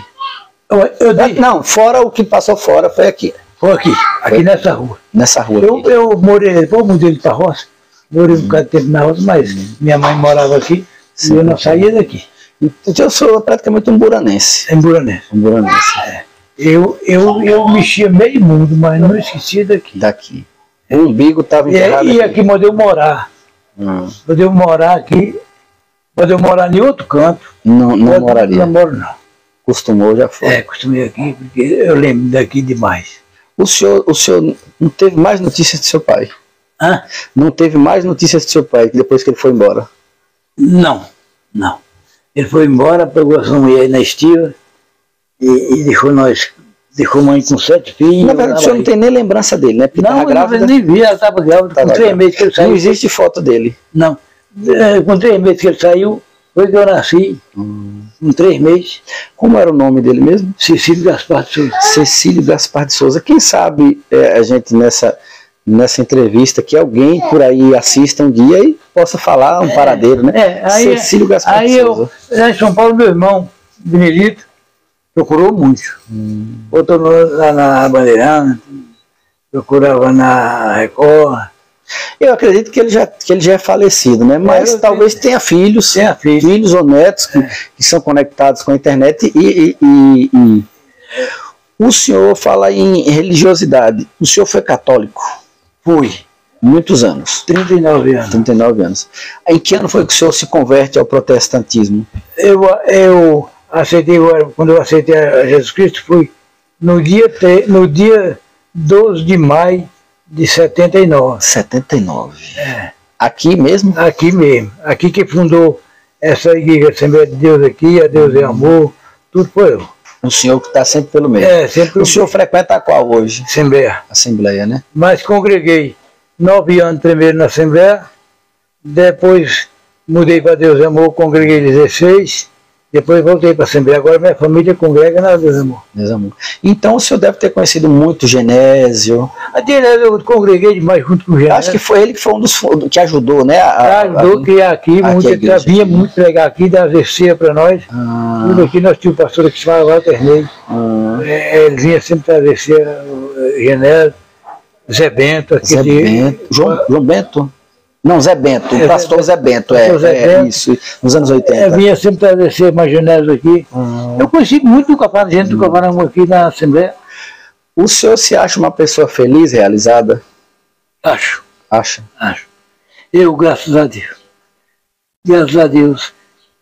Não, fora o que passou fora, foi aqui. Foi aqui, nessa rua. Nessa rua. Eu morei, depois mudei para Roça. Morei um bocado de tempo na Roça, mas minha mãe morava aqui. Sim, e eu não saía daqui. Então, eu sou praticamente um buranense. Um buranense. Eu mexia meio mundo, mas não esqueci daqui. O umbigo estava enterrado. E aqui mandei eu morar. Podia morar aqui, podia morar em outro canto. Não moraria. Não moro, não. Costumou, já foi. É, costumei aqui, porque eu lembro daqui demais. O senhor não teve mais notícias do seu pai? Hã? Não teve mais notícias do seu pai depois que ele foi embora? Não, não. Ele foi embora, pegou a sua mulher na estiva e deixou nós. Deixou mãe com 7 filhos. Na verdade, o senhor não tem nem lembrança dele, né? Porque não, eu nem vi, ela estava grávida. Com 3 meses que ele saiu. Não existe foto dele? Não. Com 3 meses que ele saiu, foi que eu nasci. Com 3 meses. Como era o nome dele mesmo? Cecílio Gaspar de Souza. Cecílio Gaspar de Souza. Quem sabe a gente nessa entrevista que alguém por aí assista um dia e possa falar um paradeiro, né? Cecílio Gaspar de Souza. Aí em São Paulo, meu irmão, Benedito, procurou muito. Outro lá na Bandeirana, procurava na Record. Eu acredito que ele já é falecido, né? Mas talvez tenha filhos. Tenha filhos ou netos que são conectados com a internet. E o senhor fala em religiosidade. O senhor foi católico? Fui. Muitos anos? 39 anos. 39 anos. Em que ano foi que o senhor se converte ao protestantismo? Eu aceitei, quando eu aceitei a Jesus Cristo, foi no dia 12 de maio de 79. 79. É. Aqui mesmo? Aqui mesmo. Aqui que fundou essa igreja, Assembleia de Deus aqui, a Deus é Amor, tudo foi eu. O senhor que está sempre pelo meio. É, sempre pelo meio. O senhor frequenta a qual hoje? Assembleia. Assembleia, né? Mas congreguei 9 anos primeiro na Assembleia, depois mudei para Deus é Amor, congreguei 16. Depois voltei para a Assembleia. Agora minha família congrega na Deus Amor. Deus Amor. Então o senhor deve ter conhecido muito Genésio. Eu congreguei demais junto com o Genésio. Acho que foi ele que foi um dos que ajudou, né? Ajudou a criar aqui. Ele vinha muito pregar aqui, dar exercício para nós. Tudo aqui nós tínhamos um pastor que se chamava Walter Ney. Ele vinha sempre trazer exercício, Genésio, Zé Bento. João Bento? Não, Zé Bento, o pastor Zé Bento, isso, nos anos 80. Eu vinha sempre agradecer mais Genésio aqui. Eu conheci muito o Cafarnão, gente do Cafarnão aqui na Assembleia. O senhor se acha uma pessoa feliz, realizada? Acho. Acha? Acho. Eu, graças a Deus. Graças a Deus.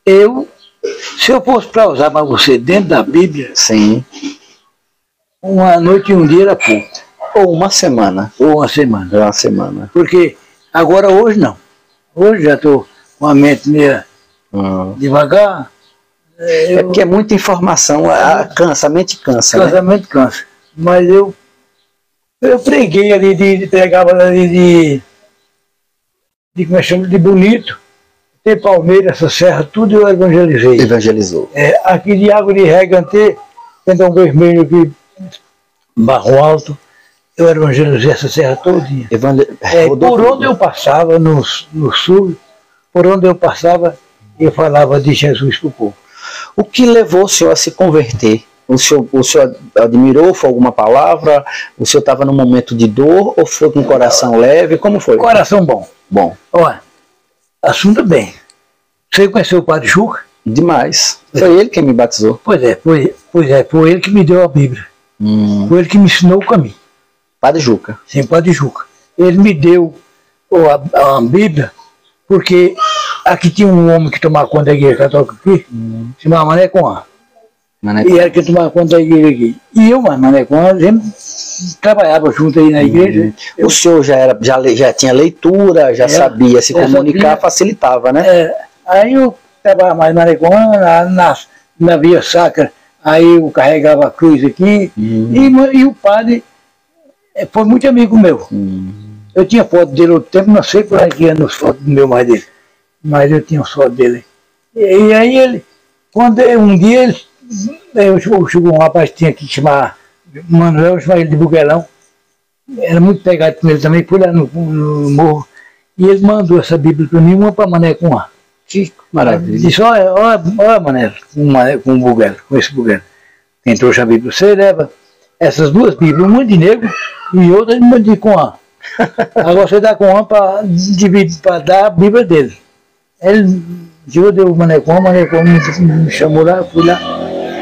Se eu fosse para usar para você dentro da Bíblia, sim, uma noite e um dia era pouco. Ou uma semana. Ou uma semana. Ou uma semana. Porque... Agora, hoje não. Hoje já estou com a mente meio devagar. É porque é muita informação, cansa, a mente cansa. A mente cansa. Mas eu preguei ali, pregava ali como é que chama, de Bonito, tem Palmeira, essa serra, tudo eu evangelizei. Evangelizou. Aqui de Água de Regantê, Pendão Vermelho aqui, Barro Alto. Eu evangelizei essa serra todinha. Por onde eu passava, no sul, por onde eu passava, eu falava de Jesus para o povo. O que levou o senhor a se converter? O senhor admirou? Foi alguma palavra? O senhor estava num momento de dor? Ou foi com um coração leve? Como foi? Coração bom. Bom. Olha, assunto bem. Você conheceu o Padre Juca? Demais. Foi ele quem me batizou. Pois é, foi ele que me deu a Bíblia. Foi ele que me ensinou o caminho. Padre Juca. Sim, Padre Juca. Ele me deu a Bíblia, porque aqui tinha um homem que tomava conta da igreja católica aqui, se chamava Manecoma. E era que tomava conta da igreja aqui. E eu, Manecoma, sempre trabalhava junto aí na igreja. O senhor já tinha leitura, já sabia se comunicar, facilitava, né? Aí eu trabalhava mais Manecoma, na via sacra, aí eu carregava a cruz aqui, e o padre... Foi muito amigo meu. Eu tinha foto dele outro tempo, não sei por que anos fotos do meu mais dele. Mas eu tinha foto dele. E aí ele, um dia chegou um rapaz que tinha que chamar Manuel, chamava ele de Buguelão. Era muito pegado com ele também, foi lá no morro. E ele mandou essa Bíblia para mim, uma para Mané com A. Que maravilha. Ele disse, olha Mané, com o Buguelão, com esse Buguelão. Quem trouxe a Bíblia, você leva. Essas duas Bíblias, uma de negro e outra de Coan. Agora você dá Coan para dar a Bíblia dele. Ele deu o Manecoma me chamou lá, fui lá,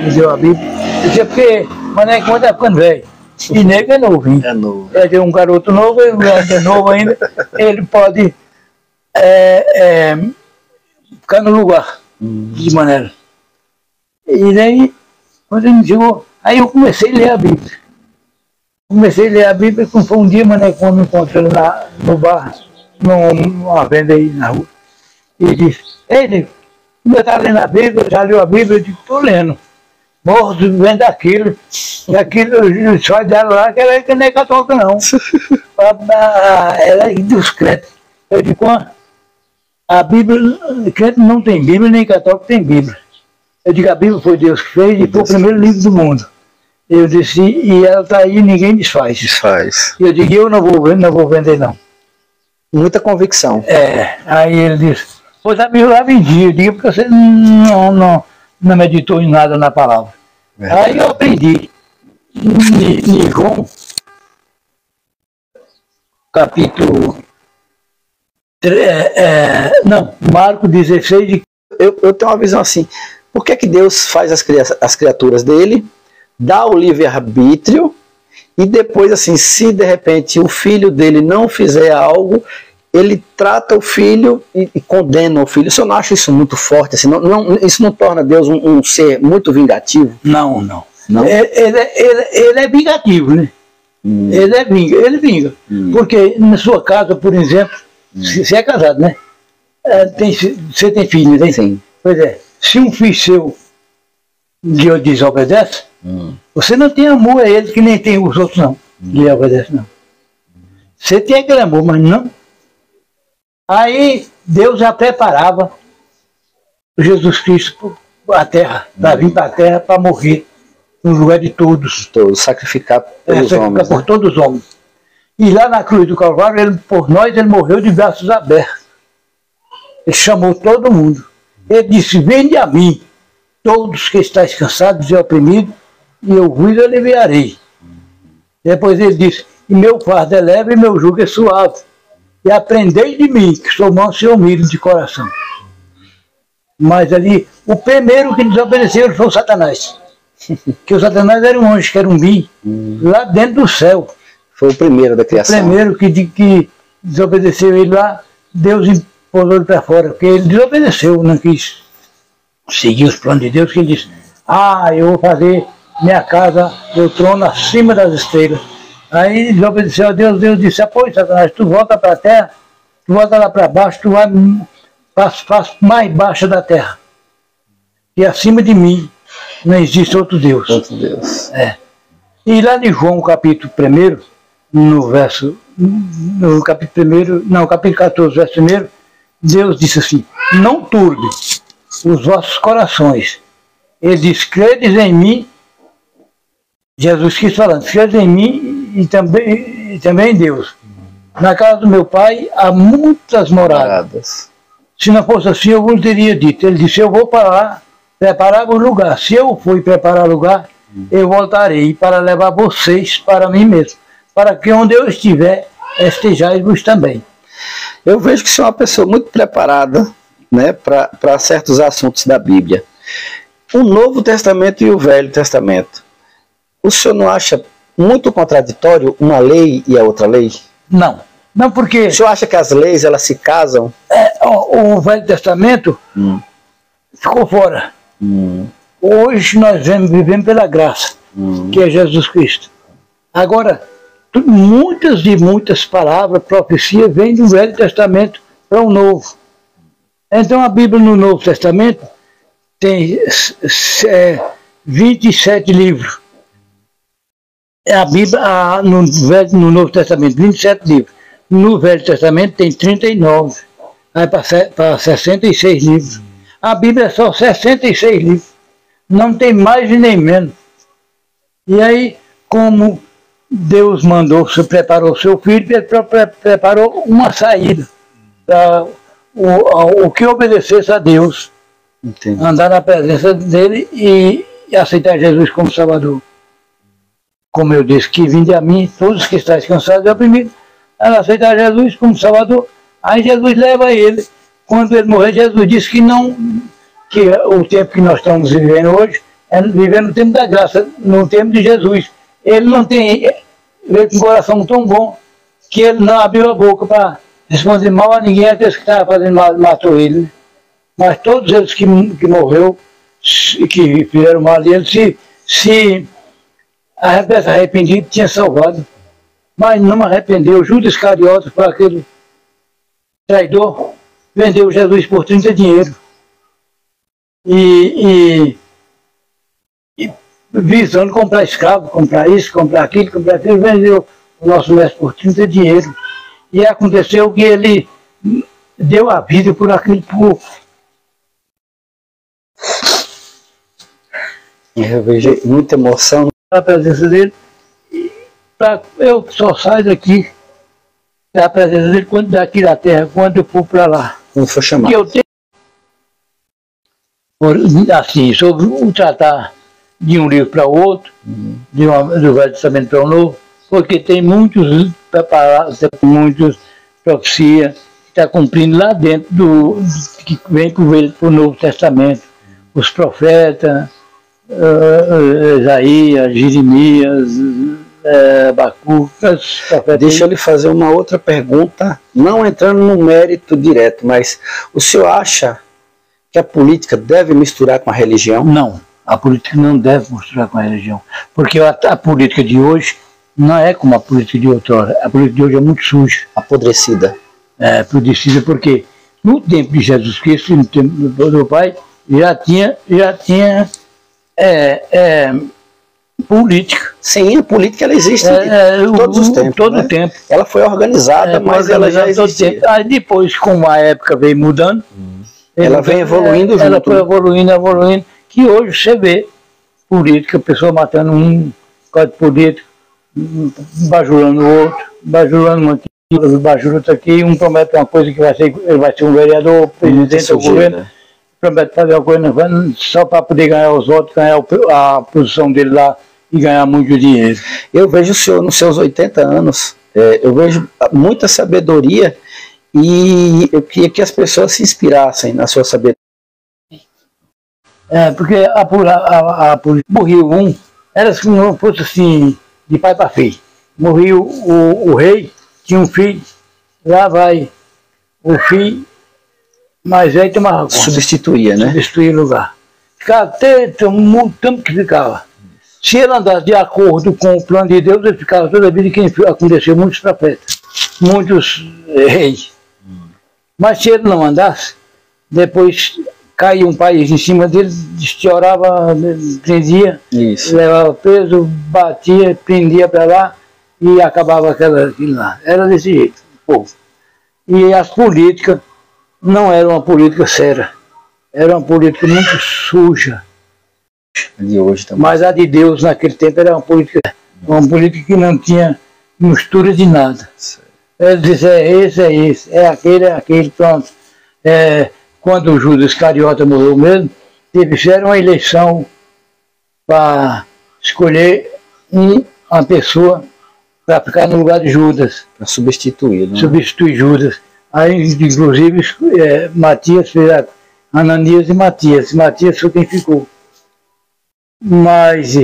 me deu a Bíblia. Eu disse, porque Manecoma está ficando velho. E negro é novo, hein? É novo. É de um garoto novo, é novo ainda. Ele pode ficar no lugar de maneira. E daí, quando ele chegou, aí eu comecei a ler a Bíblia. Comecei a ler a Bíblia, quando foi um dia, Manecoma me encontrou no bar, numa venda aí na rua. E disse, ele, eu estava lendo a Bíblia, já leu a Bíblia, eu disse, estou lendo. Morto, vendo aquilo. E aquilo, só dela lá, que ela não é católica, não. Ela é dos crentes. Eu digo, a Bíblia, crente não tem Bíblia, nem católico tem Bíblia. Eu digo, a Bíblia foi Deus que fez e foi o primeiro livro do mundo. Eu disse, e ela está aí, ninguém desfaz. Desfaz. E eu digo, eu não vou vender, não. Muita convicção. É, aí ele disse, pois a Bíblia lá vendi. Eu digo, porque você não meditou em nada na palavra. É. Aí eu aprendi. João, capítulo... Marcos 16. Eu tenho uma visão assim. Por que Deus faz as criaturas dele, dá o livre-arbítrio, e depois, assim, se de repente o filho dele não fizer algo, ele trata o filho e condena o filho? Eu não acho isso muito forte, assim, isso não torna Deus um ser muito vingativo? Não. Ele é vingativo, né? Ele vinga. Porque na sua casa, por exemplo, você é casado, né? Você tem filho, né? Sim. Pois é. Se um filho seu lhe desobedece, você não tem amor a ele, que nem tem os outros, não. Lhe obedece, não. Você tem aquele amor, mas não. Aí Deus já preparava Jesus Cristo para a terra, para vir para a terra, para morrer no lugar de todos, sacrificar pelos homens, por todos os homens. E lá na cruz do Calvário, por nós, ele morreu de braços abertos. Ele chamou todo mundo. Ele disse, vinde a mim, todos que estáis cansados e oprimidos, e eu vos aliviarei. Depois ele disse, e meu fardo é leve e meu jugo é suave. E aprendei de mim, que sou manso e humilde de coração. Mas ali, o primeiro que desobedeceu foi o Satanás. Que o Satanás era um anjo, que era um mim, lá dentro do céu. Foi o primeiro da criação. O primeiro que desobedeceu ele lá, Deus pôs ele para fora, porque ele desobedeceu, não quis seguir os planos de Deus, que ele disse, eu vou fazer minha casa, meu trono acima das estrelas. Aí desobedeceu a Deus, Deus disse, pois Satanás, tu volta para a terra, tu volta lá para baixo, tu vai para as mais baixas da terra. E acima de mim não existe outro Deus. Outro Deus. É. E lá de João, capítulo 1, capítulo 14, verso 1, Deus disse assim, não turbe os vossos corações. Ele diz, credes em mim, Jesus Cristo falando, credes em mim e também em Deus. Na casa do meu pai há muitas moradas. Se não fosse assim, eu vos teria dito. Ele disse, eu vou para lá, preparar o lugar. Se eu for preparar o lugar, eu voltarei para levar vocês para mim mesmo, para que onde eu estiver, estejais-vos também. Eu vejo que você é uma pessoa muito preparada, né, para certos assuntos da Bíblia. O Novo Testamento e o Velho Testamento. O senhor não acha muito contraditório uma lei e a outra lei? Não, porque... O senhor acha que as leis, elas se casam? O Velho Testamento ficou fora. Hoje nós vivemos pela graça, que é Jesus Cristo. Agora, muitas e muitas palavras, profecias, vêm do Velho Testamento para o Novo. Então a Bíblia no Novo Testamento tem 27 livros. A Bíblia no Novo Testamento, 27 livros. No Velho Testamento tem 39, aí para 66 livros. A Bíblia é só 66 livros, não tem mais nem menos. E aí, como Deus preparou seu filho, ele preparou uma saída para o que obedecesse a Deus. Entendi. Andar na presença dele e aceitar Jesus como Salvador. Como eu disse, que vinde a mim, todos que estáis cansados e oprimidos, ela aceitar Jesus como Salvador. Aí Jesus leva ele. Quando ele morrer, Jesus disse que o tempo que nós estamos vivendo hoje é viver no tempo da graça, no tempo de Jesus. Ele não tem um coração tão bom que ele não abriu a boca para Responder mal a ninguém, aqueles que estavam fazendo mal matou ele, né? Mas todos eles que morreram e que fizeram mal, eles se arrependido, tinha salvado. Mas não arrependeu. Judas Iscariotes, para aquele traidor, vendeu Jesus por 30 dinheiro. E visando comprar escravo, comprar isso, comprar aquilo, vendeu o nosso mestre por 30 dinheiro. E aconteceu que ele deu a vida por aquele povo. Eu vejo muita emoção na presença dele. Eu só saio daqui, da presença dele, quando daqui da terra, quando eu for para lá. Como foi chamado? Assim, sobre o tratar de um livro para o outro, do Velho Testamento para o Novo, porque tem muitos preparados, muitos profecias que está cumprindo lá dentro, que vem para o Novo Testamento. Os profetas, Isaías, Jeremias, Bacucas, profetas. Deixa eu lhe fazer uma outra pergunta, não entrando no mérito direto, mas o senhor acha que a política deve misturar com a religião? Não, a política não deve misturar com a religião, porque a política de hoje não é como a política de outrora. A política de hoje é muito suja. Apodrecida. É, apodrecida porque no tempo de Jesus Cristo, no tempo do Pai, já tinha política. Sim, a política ela existe todo o tempo. Ela foi organizada, mas ela já existia. Aí depois, com a época veio mudando, ela vem evoluindo junto. Ela foi evoluindo, que hoje você vê política, pessoa matando um, código político, bajulando o outro, bajulando um aqui, bajulando outro aqui, um promete uma coisa que ele vai ser um vereador, presidente do governo, promete fazer uma coisa só para poder ganhar os votos, ganhar a posição dele lá e ganhar muito dinheiro. Eu vejo o senhor nos seus 80 anos, eu vejo muita sabedoria e eu queria que as pessoas se inspirassem na sua sabedoria. Porque a morreu um, era se não fosse assim, de pai para filho. Morreu o rei, tinha um filho, lá vai o filho, mas aí tomava conta. Substituía, né? Substituía o lugar. Ficava até muito tempo que ficava. Se ele andasse de acordo com o plano de Deus, ele ficava toda a vida, que aconteceu muitos profetas, muitos reis. Mas se ele não andasse, depois caía um país em cima dele, chorava, prendia, isso, levava peso, batia, prendia para lá e acabava aquilo lá. Era desse jeito, o povo. E as políticas não eram uma política séria, era uma política muito suja. De hoje também. Mas a de Deus naquele tempo era uma política que não tinha mistura de nada. Ele dizia, é esse, é aquele, pronto. Quando o Judas Iscariotes morreu mesmo, eles fizeram uma eleição para escolher uma pessoa para ficar no lugar de Judas. Para substituir, né? Substituir Judas. Aí, inclusive, Matias fez Ananias e Matias. Matias foi quem ficou. Mas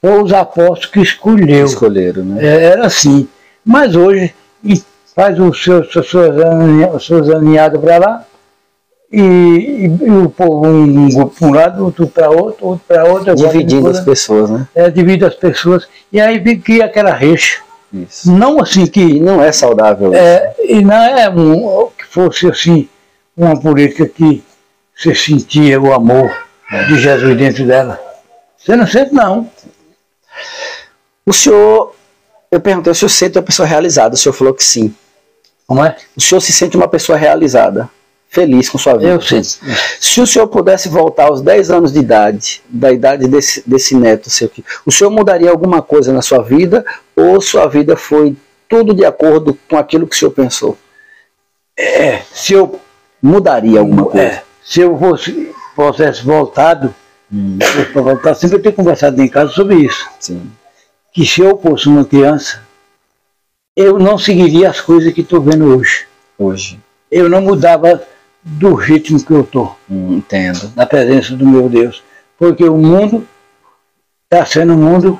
foi os apóstolos que escolheram, né? Era assim. Mas hoje, faz os suas aninhadas para lá, E o povo, um grupo para um lado, outro para outro, outro para outro. Dividindo as pessoas, né? Divide as pessoas. E aí cria aquela rixa. Isso. Não assim que... E não é saudável. E não é que fosse assim, uma política que você sentia o amor de Jesus dentro dela. Você não sente, não. O senhor... Eu perguntei se o senhor se sente uma pessoa realizada. O senhor falou que sim. Como é? O senhor se sente uma pessoa realizada. Feliz com sua vida. Eu sinto. Se o senhor pudesse voltar aos 10 anos de idade, da idade desse neto seu, o senhor mudaria alguma coisa na sua vida ou sua vida foi tudo de acordo com aquilo que o senhor pensou? Se eu mudaria alguma coisa? Se eu fosse voltado, para voltar, sempre eu tenho conversado em casa sobre isso. Sim. Que se eu fosse uma criança, eu não seguiria as coisas que estou vendo hoje. Eu não mudava do ritmo que eu estou. Entendo. Na presença do meu Deus. Porque o mundo está sendo um mundo,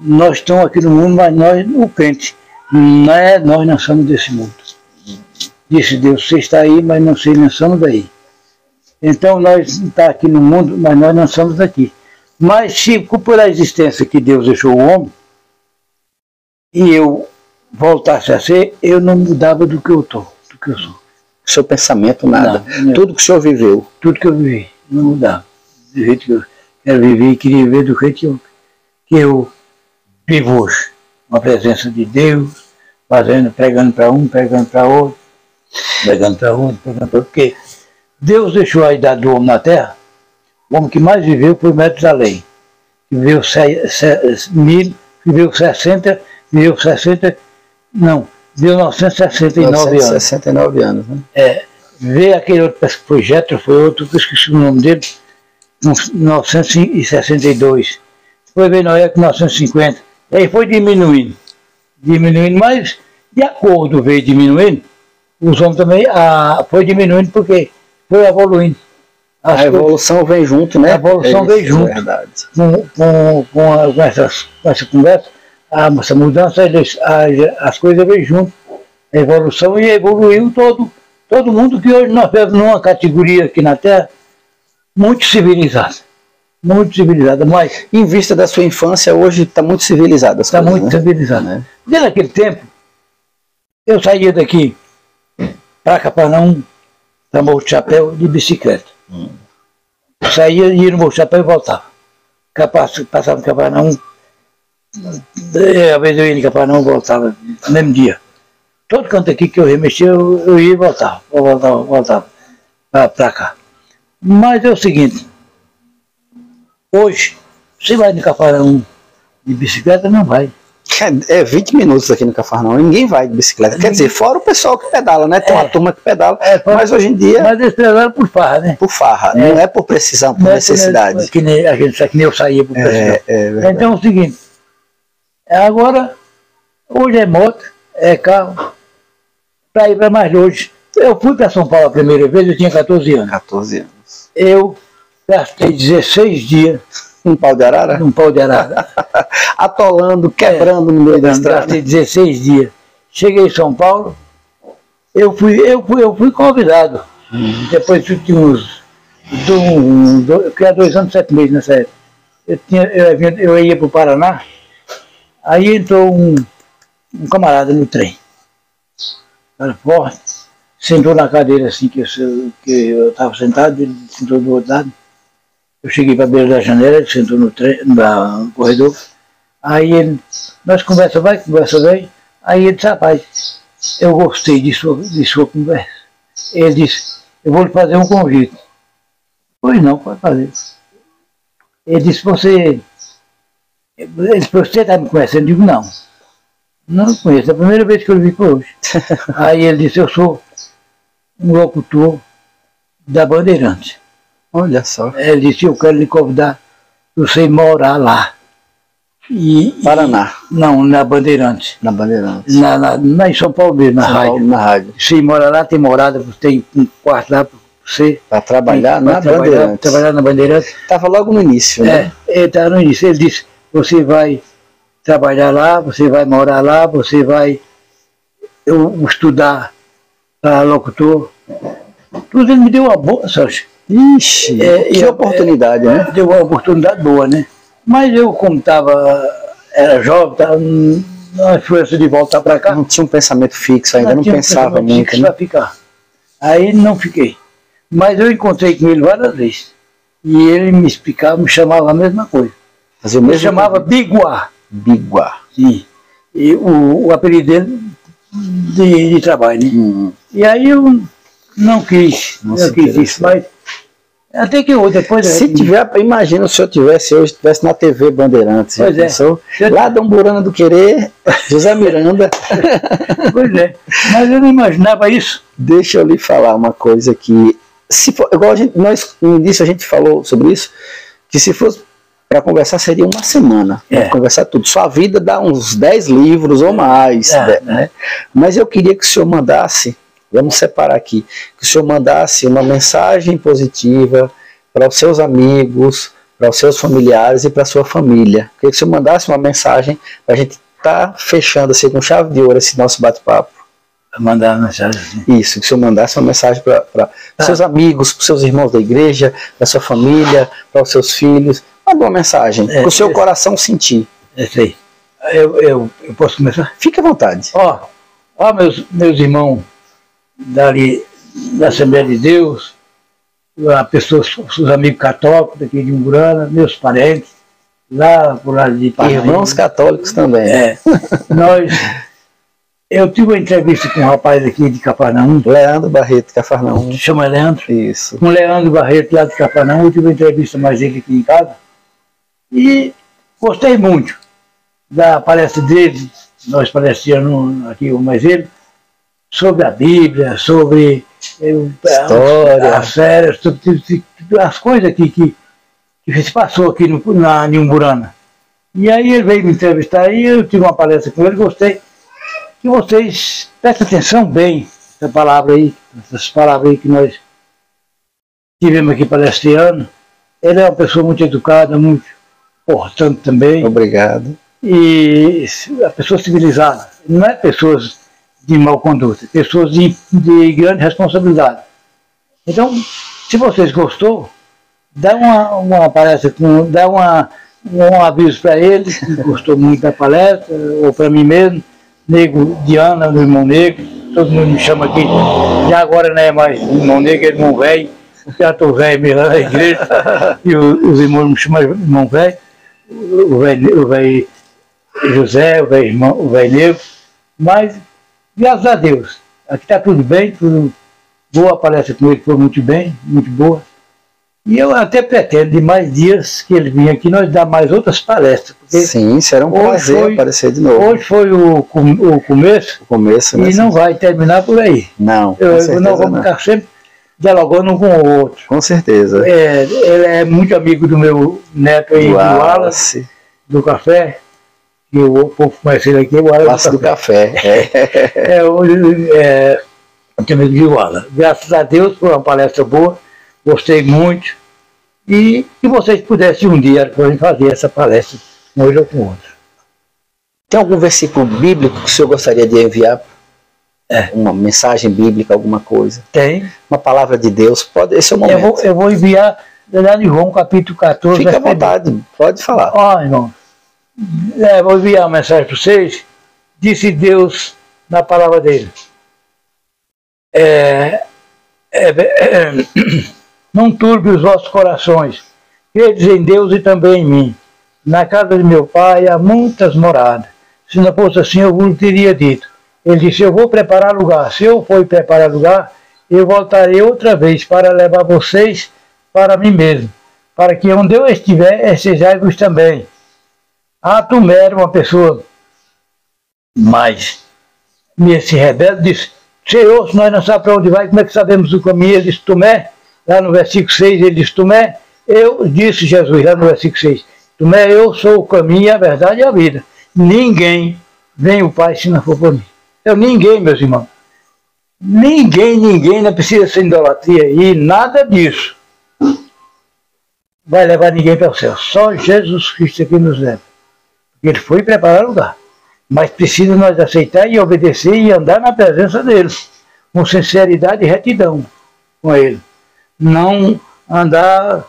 nós estamos aqui no mundo, mas nós, o crente, nós não somos desse mundo. Disse Deus, você está aí, mas não sei, não somos daí. Então nós estamos aqui no mundo, mas nós não somos daqui. Mas se por a existência que Deus deixou o homem, e eu voltasse a ser, eu não mudava do que eu estou, do que eu sou. Seu pensamento, nada. Não, tudo que o senhor viveu. Tudo que eu vivi, não mudava. Do jeito que eu quero viver e queria viver do jeito que eu vivo hoje. Uma presença de Deus, fazendo, pregando para um, pregando para outro, pregando para outro, pregando para outro. Porque Deus deixou a idade do homem na terra, o homem que mais viveu por metros da lei. Viveu 1000, viveu 60, viveu 60, não, 1969 anos. 69 anos, né? É, veio aquele outro, parece que foi Getro, foi outro, eu esqueci o nome dele, 1962. Depois veio Noé com 1950. Aí foi diminuindo, mas de acordo veio diminuindo, os homens também foi diminuindo porque foi evoluindo. A evolução vem junto, né? A evolução vem junto. Com essa conversa, essa mudança, as coisas vêm junto. A evolução e evoluiu todo mundo que hoje nós vemos numa categoria aqui na Terra muito civilizada. Muito civilizada, mas em vista da sua infância, hoje está muito civilizada. Está muito, né? Civilizada. É. Porque naquele tempo, eu saía daqui para Cafarnão, para Morro de Chapéu, de bicicleta. Saía, ia no Morro de Chapéu e voltava. Passava em Cafarnão, às vezes eu ia em Cafarnão e voltava, no mesmo dia. Todo canto aqui que eu remexia, eu ia e voltava para cá. Mas é o seguinte, hoje, você vai no Cafarnão de bicicleta, não vai. É 20 minutos aqui no Cafarnão, ninguém vai de bicicleta. Quer dizer, fora o pessoal que pedala, né? Tem uma turma que pedala, mas hoje em dia... Mas eles pedalam por farra, né? Por farra, não é por precisão, por necessidade. Que nem eu saía por precisão. Então é o seguinte, agora, hoje é moto, é carro, para ir para mais longe. Eu fui para São Paulo a primeira vez, eu tinha 14 anos. 14 anos. Eu gastei 16 dias num pau de arara? Num pau de arara. Atolando, quebrando no meio da estrada. Gastei 16 dias. Cheguei em São Paulo, eu fui convidado. Depois eu tinha uns... eu tinha 2 anos e 7 meses nessa época. Eu ia para o Paraná, aí entrou um camarada no trem. Era forte. Sentou na cadeira assim que eu estava sentado, ele sentou do outro lado. Eu cheguei para a beira da janela, ele sentou no corredor. Aí ele, nós conversa bem. Aí ele disse, rapaz, eu gostei de sua conversa. Ele disse, eu vou lhe fazer um convite. Pois não, pode fazer. Ele disse, você está me conhecendo? Eu digo, não. Não conheço, é a primeira vez que eu vi por hoje. Aí ele disse, eu sou um locutor da Bandeirante. Olha só. Ele disse, eu quero lhe convidar para você morar lá. Paraná. Não, na Bandeirante. Na Bandeirante. Em São Paulo mesmo, na rádio. Se morar lá, tem morada, tem um quarto lá para você. Para trabalhar na Bandeirante. Trabalhar na Bandeirante. Estava logo no início, né? É, estava no início. Ele disse, você vai trabalhar lá, você vai morar lá, você vai estudar para locutor. Tudo ele me deu uma boa, Sérgio. Ixi, que oportunidade, né? Deu uma oportunidade boa, né? Mas eu, como era jovem, estava na influência de voltar para cá. Não tinha um pensamento fixo ainda, não pensava muito. Não tinha um pensamento fixo para ficar. Aí não fiquei. Mas eu encontrei com ele várias vezes. E ele me explicava, me chamava a mesma coisa. Me chamava Biguá. Biguá. Sim. E o apelido dele de trabalho, né? E aí eu não quis, isso, mas... Até que outra coisa... Se tiver, imagina se eu tivesse hoje, estivesse na TV Bandeirantes. Pois é. Lá da Umburana do Querê, José Miranda. Pois é, mas eu não imaginava isso. Deixa eu lhe falar uma coisa que... igual nós, no início a gente falou sobre isso, que se fosse para conversar seria uma semana. Conversar tudo. Sua vida dá uns 10 livros ou mais. Né? Mas eu queria que o senhor mandasse... Vamos separar aqui, que o senhor mandasse uma mensagem positiva para os seus amigos, para os seus familiares e para a sua família. Queria que o senhor mandasse uma mensagem para a gente estar fechando assim com chave de ouro esse nosso bate-papo. Mandar uma mensagem. Assim. Isso, que o senhor mandasse uma mensagem para seus amigos, para os seus irmãos da igreja, para sua família, para os seus filhos. Manda uma mensagem, para o seu coração sentir. É isso aí. Eu posso começar? Fique à vontade. Ó meus irmãos dali, da Assembleia de Deus, seus amigos católicos daqui de Umburana, meus parentes, lá por lá de Parnaíba. Irmãos católicos também. Eu tive uma entrevista com um rapaz aqui de Cafarnão. Leandro Barreto, Cafarnão. Chama Leandro? Isso. Com Leandro Barreto lá de Cafarnão. Eu tive uma entrevista mais ele aqui em casa. E gostei muito da palestra dele. Nós palestramos aqui, mais ele, sobre a Bíblia, sobre história, as férias, sobre as coisas aqui que se passou aqui em Umburana. E aí ele veio me entrevistar e eu tive uma palestra com ele, gostei. Que vocês prestem atenção bem nessa palavra aí, essas palavras aí que nós tivemos aqui palestriano. Ele é uma pessoa muito educada, muito importante também. Obrigado. E a pessoa civilizada, não é pessoas de mau conduta, é pessoas de grande responsabilidade. Então, se vocês gostou, dá uma palestra, dá um aviso para ele, que gostou muito da palestra, ou para mim mesmo. Nego Diana, meu irmão negro, todo mundo me chama aqui, já agora não é mais irmão negro, é irmão velho, já estou velho mesmo na igreja, e os irmãos me chamam irmão velho, o velho José, o velho negro, mas graças a Deus, aqui está tudo bem, tudo boa, a palestra com ele foi muito bem, muito boa, e eu até pretendo, de mais dias que ele vir aqui, nós dar mais outras palestras. Sim, será um prazer aparecer de novo. Hoje foi o começo. O começo mesmo. E não vai terminar por aí. Não, com certeza não. Nós vamos ficar sempre dialogando um com o outro. Com certeza. Ele é muito amigo do meu neto aí, do Wallace, do Café. E o povo conhece ele aqui, o Wallace do Café. Eu tenho amigo de Wallace. Graças a Deus, foi uma palestra boa. Gostei muito. E que vocês pudessem um dia fazer essa palestra, hoje ou com outro. Tem algum versículo bíblico que o senhor gostaria de enviar? Uma mensagem bíblica, alguma coisa? Tem. Uma palavra de Deus? Pode, esse é o momento. Eu vou enviar de João, capítulo 14. Fica à vontade, pode falar. Irmão, vou enviar uma mensagem para vocês. Disse Deus na palavra dele. Não turbe os vossos corações, credes em Deus e também em mim. Na casa de meu pai há muitas moradas. Se não fosse assim, eu vos teria dito. Ele disse, eu vou preparar lugar. Se eu for preparar lugar, eu voltarei outra vez para levar vocês para mim mesmo, para que onde eu estiver, estejais-vos também. Tu era uma pessoa mais nesse rebelde, disse, Senhor, se nós não sabemos para onde vai, como é que sabemos o caminho? Ele disse, Tomé, lá no versículo 6, ele disse, Tomé, eu disse Jesus, lá no versículo 6, Tomé, eu sou o caminho, a verdade e a vida. Ninguém vem o Pai se não for por mim. Ninguém, meus irmãos. Ninguém, não precisa ser idolatria e nada disso. Vai levar ninguém para o céu. Só Jesus Cristo aqui nos leva. Ele foi preparar o lugar. Mas precisa nós aceitar e obedecer e andar na presença dele. Com sinceridade e retidão com ele. Não andar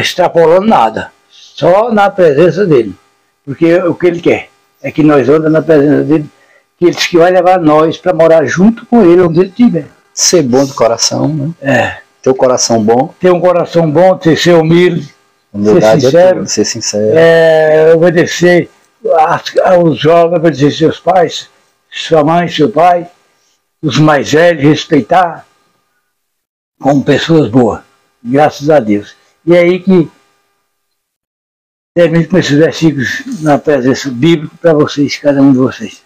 extrapolando nada. Só na presença dele, porque o que ele quer é que nós andamos na presença dele, que ele diz que vai levar nós para morar junto com ele onde ele estiver. Ser bom do coração, né? Ter um coração bom. Ter um coração bom, ser humilde, humildade, ser sincero, obedecer aos jovens, obedecer seus pais, sua mãe, seu pai, os mais velhos, respeitar como pessoas boas, graças a Deus. E é aí que termino com esses versículos na presença bíblica para vocês, cada um de vocês.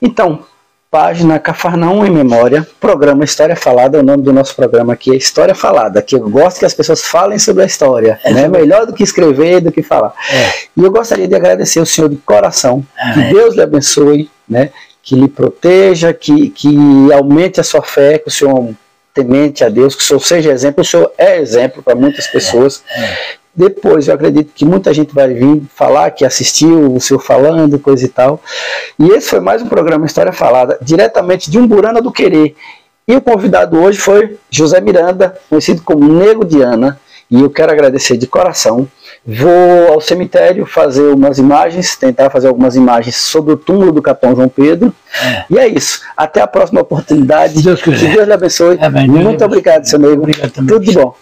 Então, página Cafarnão em Memória, programa História Falada, é o nome do nosso programa aqui, é História Falada, que eu gosto que as pessoas falem sobre a história, né? Melhor do que escrever, do que falar. E eu gostaria de agradecer o senhor de coração, que Deus lhe abençoe, né? Que lhe proteja, que aumente a sua fé, que o senhor temente a Deus, que o senhor seja exemplo, o senhor é exemplo para muitas pessoas. Depois, eu acredito que muita gente vai vir falar que assistiu o seu falando, coisa e tal. E esse foi mais um programa História Falada, diretamente de Umburana do Querê. E o convidado hoje foi José Miranda, conhecido como Nego de Ana. E eu quero agradecer de coração. Vou ao cemitério fazer umas imagens, tentar fazer algumas imagens sobre o túmulo do Capitão João Pedro. E é isso. Até a próxima oportunidade. Deus que Deus lhe abençoe. Amém. Muito obrigado, seu amigo. Obrigado também. Tudo de bom.